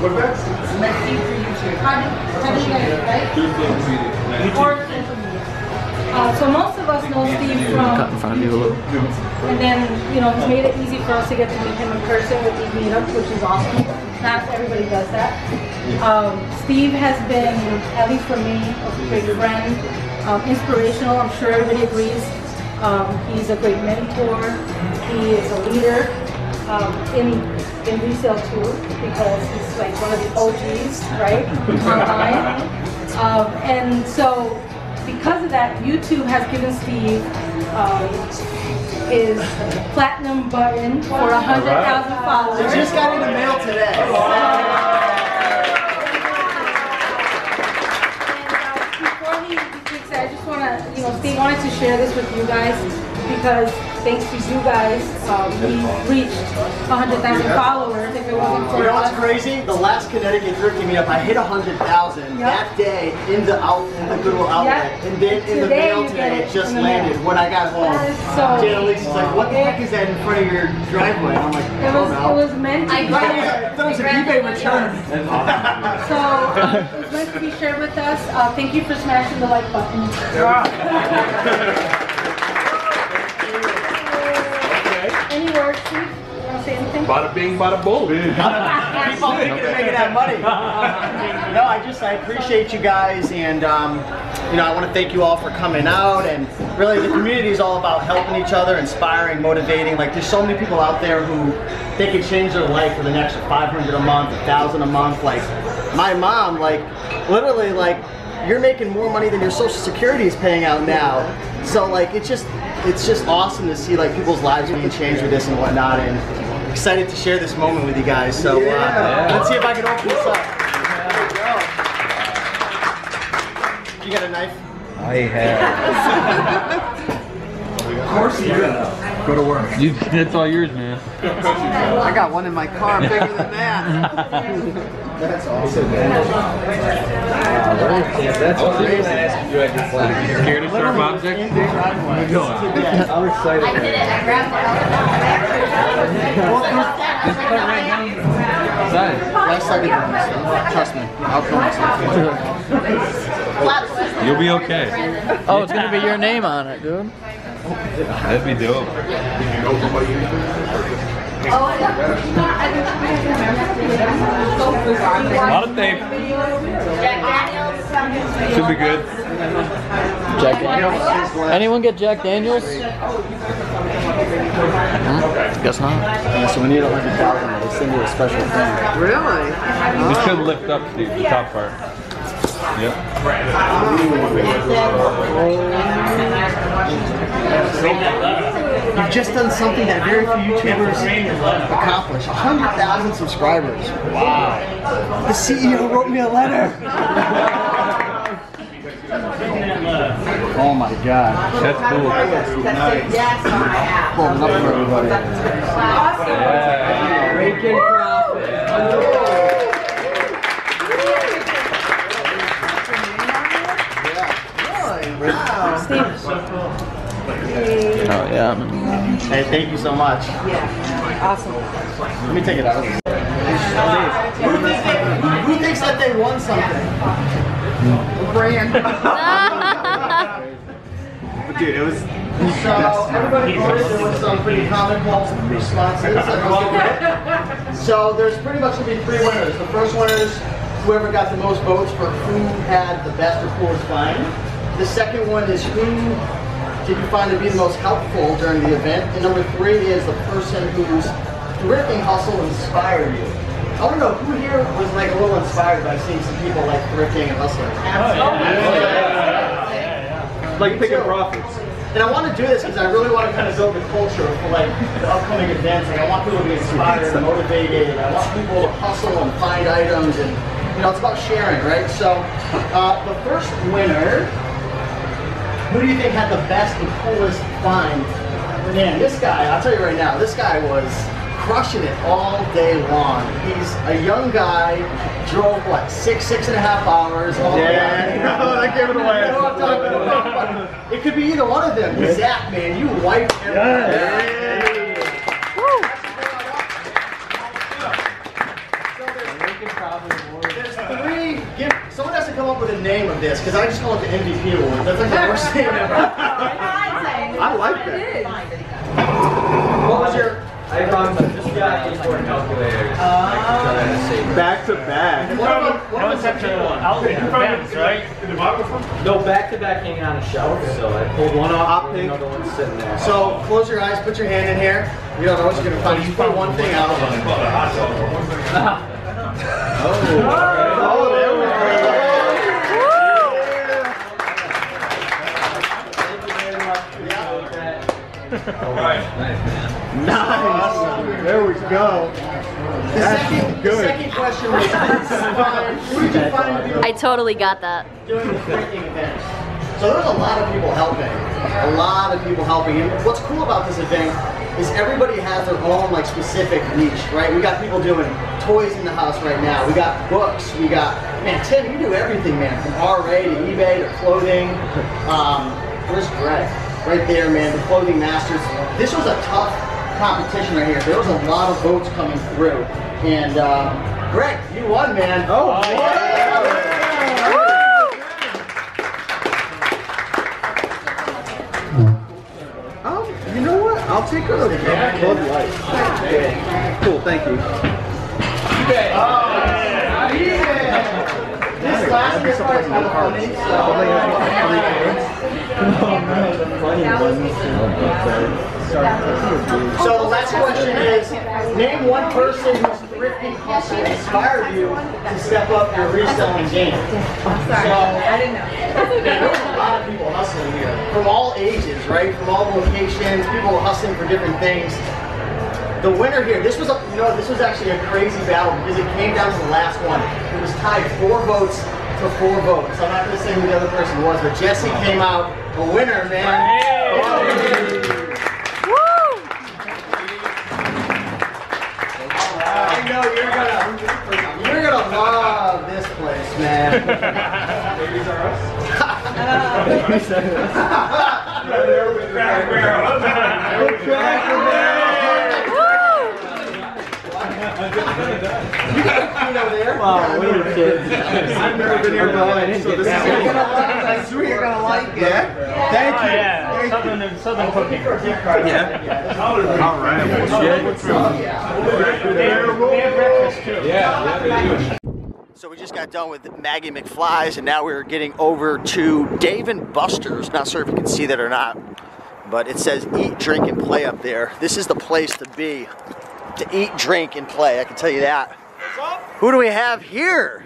What about? Met Steve through YouTube. How did you get it, right? Through social media. Or social media. Uh, so most of us know Steve from Cut in front of you a little. And then, you know, he's made it easy for us to get to meet him in person with these meetups, which is awesome. Not everybody does that. Um, Steve has been, at least for me, a great friend, um, inspirational. I'm sure everybody agrees. Um, he's a great mentor. He is a leader um, in in resale too, because he's like one of the O Gs, right, online. Um, and so, because of that, YouTube has given Steve um, his platinum button for a hundred thousand right. followers. It just got in the mail today. So, and uh, before he takes it, I just want to, you know, Steve wanted to share this with you guys because thanks to you guys, um, we reached a hundred thousand followers. If it wasn't for you know what's us. Crazy? The last Connecticut thrifty meetup, I hit a hundred thousand yep. that day in the out in the Goodwill outlet, yep. and then in today the mail today it, it just landed when I got home. So Janelise is like, "What the heck is that in front of your driveway?" And I'm like, "It was know. it was meant to be." I thought it was an eBay return. So um, it's meant to be shared with us. Uh, thank you for smashing the like button. Yeah. Any words, Steve? You want to say anything? Bada bing, bada boom. People thinking of making that money. Um, no, I just, I appreciate you guys, and um, you know, I want to thank you all for coming out, and really the community is all about helping each other, inspiring, motivating. Like, there's so many people out there who they can change their life with an extra five hundred a month, a thousand a month. Like, my mom, like, literally, like, you're making more money than your Social Security is paying out now. So, like, it's just, it's just awesome to see like people's lives being changed with this and whatnot, and I'm excited to share this moment with you guys. So uh, yeah. let's see if I can open this up. Yeah. You got a knife? I have. Of course you do. Go to work. You, that's all yours, man. I got one in my car bigger than that. That's awesome, man. Wow, that's crazy. Scared of sharp objects? I'm excited. I did it. I grabbed it. Last time I did this, trust me. I'll come myself. You'll be okay. Oh, it's gonna be your name on it, dude. That'd be dope. A lot of things. Should be good. Jack Daniels. Anyone get Jack Daniels? Hmm? Guess not. Yeah, so we need a hundred thousand. They'll send you a special thing. Really? You should lift up Steve, the top part. Yep. You've just done something that very few YouTubers accomplish. one hundred thousand subscribers. Wow. The C E O wrote me a letter. Oh my God. That's cool. Nice. Pulling up for everybody. Awesome. Yeah. Raiken Profit. Yeah. Wow. Steve. Oh yeah. Hey, thank you so much. Yeah. Awesome. Let me take it out. Who, who thinks that they won something? A brand. Dude, it was. So everybody voted. There was some pretty common calls and responses. So there's pretty much gonna be three winners. The first winner is whoever got the most votes for who had the best or poorest find. The second one is who did you find to be the most helpful during the event? And number three is the person whose thrifting hustle inspired you. I don't know, who here was like a little inspired by seeing some people like thrifting and hustling? Absolutely. Oh, yeah. Yeah. Yeah, yeah. Like picking profits. And I want to do this because I really want to kind of build the culture for like the upcoming events. Like I want people to be inspired and motivated. I want people to hustle and find items, and you know, it's about sharing, right? So uh, the first winner, who do you think had the best and coolest find? Man, this guy, I'll tell you right now, this guy was crushing it all day long. He's a young guy, drove what, six, six and a half hours. All yeah, no, I gave it away. You know what I'm talking about, but it could be either one of them. Yeah. Zach, man, you wiped him. Yeah. Yeah. Someone has to come up with a name of this, because I just call it the M V P award. That's like the worst name ever. I like that. What was your... I found some just got keyboard calculators. Back to back. What about, what was that one? I'll take your friends, right? In the bottom one? No, back to back hanging on a shelf. So I pulled one off, another one's sitting there. So close your eyes, put your hand in here. You don't know what you're going to find. You put one thing out of it. Oh. Alright. Nice, man. Nice. Awesome. There we go. The second, good. The second question was, who did you find people I totally got that. Doing the freaking events. So there's a lot of people helping. A lot of people helping. And what's cool about this event is everybody has their own like specific niche, right? We got people doing toys in the house right now. We got books. We got, man, Tim, you do everything, man. From R A to eBay to clothing. Um, where's Greg? Right there, man, the clothing masters. This was a tough competition right here. There was a lot of votes coming through. And uh, Greg, you won, man. Oh, uh, yeah. Yeah. Woo! Oh, you know what? I'll take a Bud Light. Yeah. Cool, thank you. eBay. Oh, eBay. Yeah. This last year's prize was funny, so. So the last question is, name one person whose thrifty hustle inspired you to step up your reselling game. Sorry, I didn't know. There's a lot of people hustling here, from all ages, right? From all locations, people are hustling for different things. The winner here, this was a, you know, this was actually a crazy battle because it came down to the last one. It was tied four votes to four votes. I'm not going to say who the other person was, but Jesse came out a winner, man. Hey. Hey. Woo! I know you're gonna, you're gonna love this place, man. Babies are us. There we go. You got a kid over there? Wow, we were kids. I've never been here in my life, so this is sweet. You're gonna like it. Yeah. Thank you. Oh, yeah. Thank Southern, you. Southern cooking. Yeah. All right. Yeah. So we just got done with Maggie McFly's, and now we're getting over to Dave and Buster's. Not sure if you can see that or not, but it says eat, drink, and play up there. This is the place to be, to eat, drink, and play. I can tell you that. What's up? Who do we have here?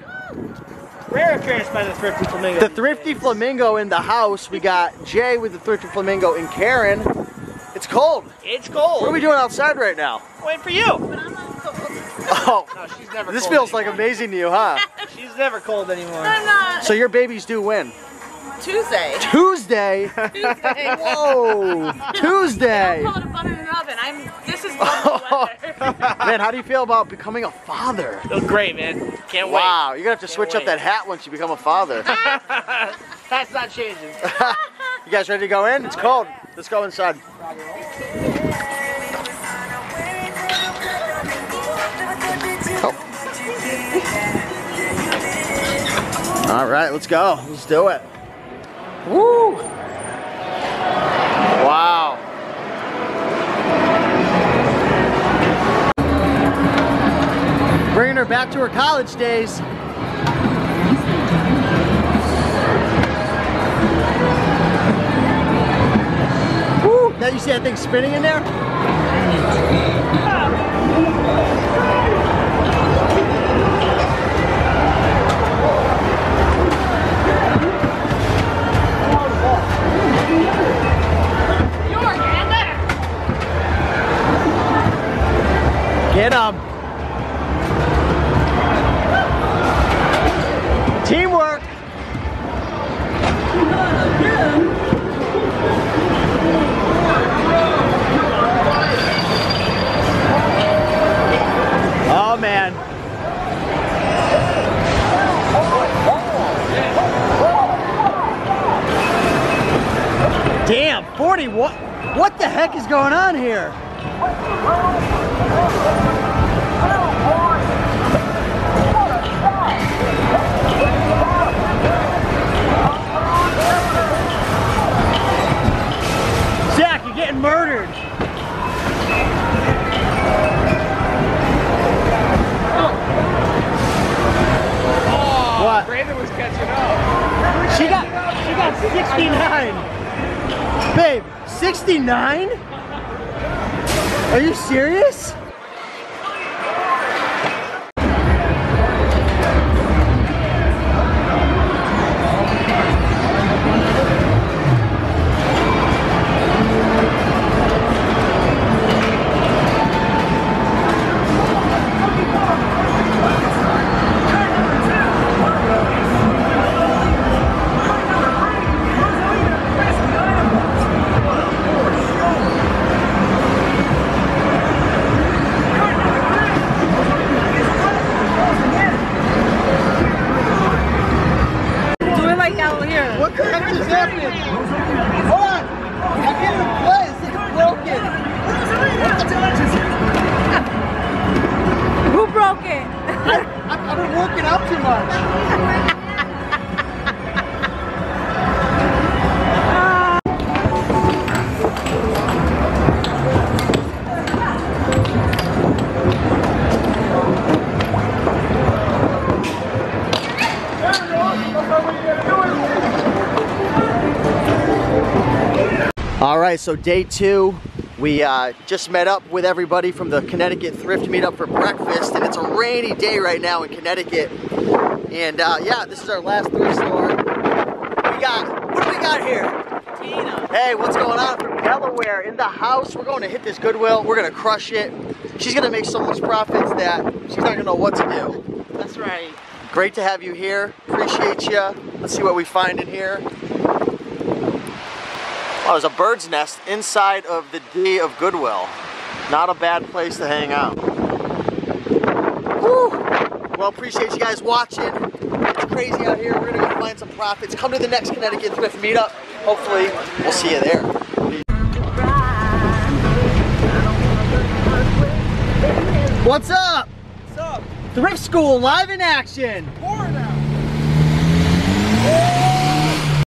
Rare appearance by the Thrifty Flamingo. The Thrifty Flamingo in the house. We got Jay with the Thrifty Flamingo and Karen. It's cold. It's cold. What are we doing outside right now? Waiting for you. But I'm not cold. Oh. No, she's never this cold feels anymore. Like amazing to you, huh? She's never cold anymore. I'm not. So your babies do when? Tuesday. Tuesday? Tuesday. Whoa. Tuesday. Don't call it a butter in an oven. I'm, this is oh. Man, how do you feel about becoming a father? Oh, great, man. Can't wow. wait. Wow, you're going to have to Can't switch wait. up that hat once you become a father. That's not changing. You guys ready to go in? It's cold. Let's go inside. Oh. All right, let's go. Let's do it. Woo! Wow. Bringing her back to her college days. Woo! Now you see that thing spinning in there? Get him. Teamwork. Marty, what, what the heck is going on here? Zach, you're getting murdered. Oh, what? Brandon was catching up. She got, she got sixty-nine. Babe, sixty-nine? Are you serious? So day two, we uh, just met up with everybody from the Connecticut Thrift Meetup for breakfast, and it's a rainy day right now in Connecticut. And uh, yeah, this is our last thrift store. We got, what do we got here? Tina. Hey, what's going on from Delaware in the house? We're going to hit this Goodwill. We're gonna crush it. She's gonna make so much profits that she's not gonna know what to do. That's right. Great to have you here. Appreciate you. Let's see what we find in here. Oh, there's a bird's nest inside of the D of Goodwill. Not a bad place to hang out. Woo! Well, appreciate you guys watching. It's crazy out here. We're gonna go find some profits. Come to the next Connecticut Thrift Meetup. Hopefully, we'll see you there. What's up? What's up? Thrift School live in action. Four now.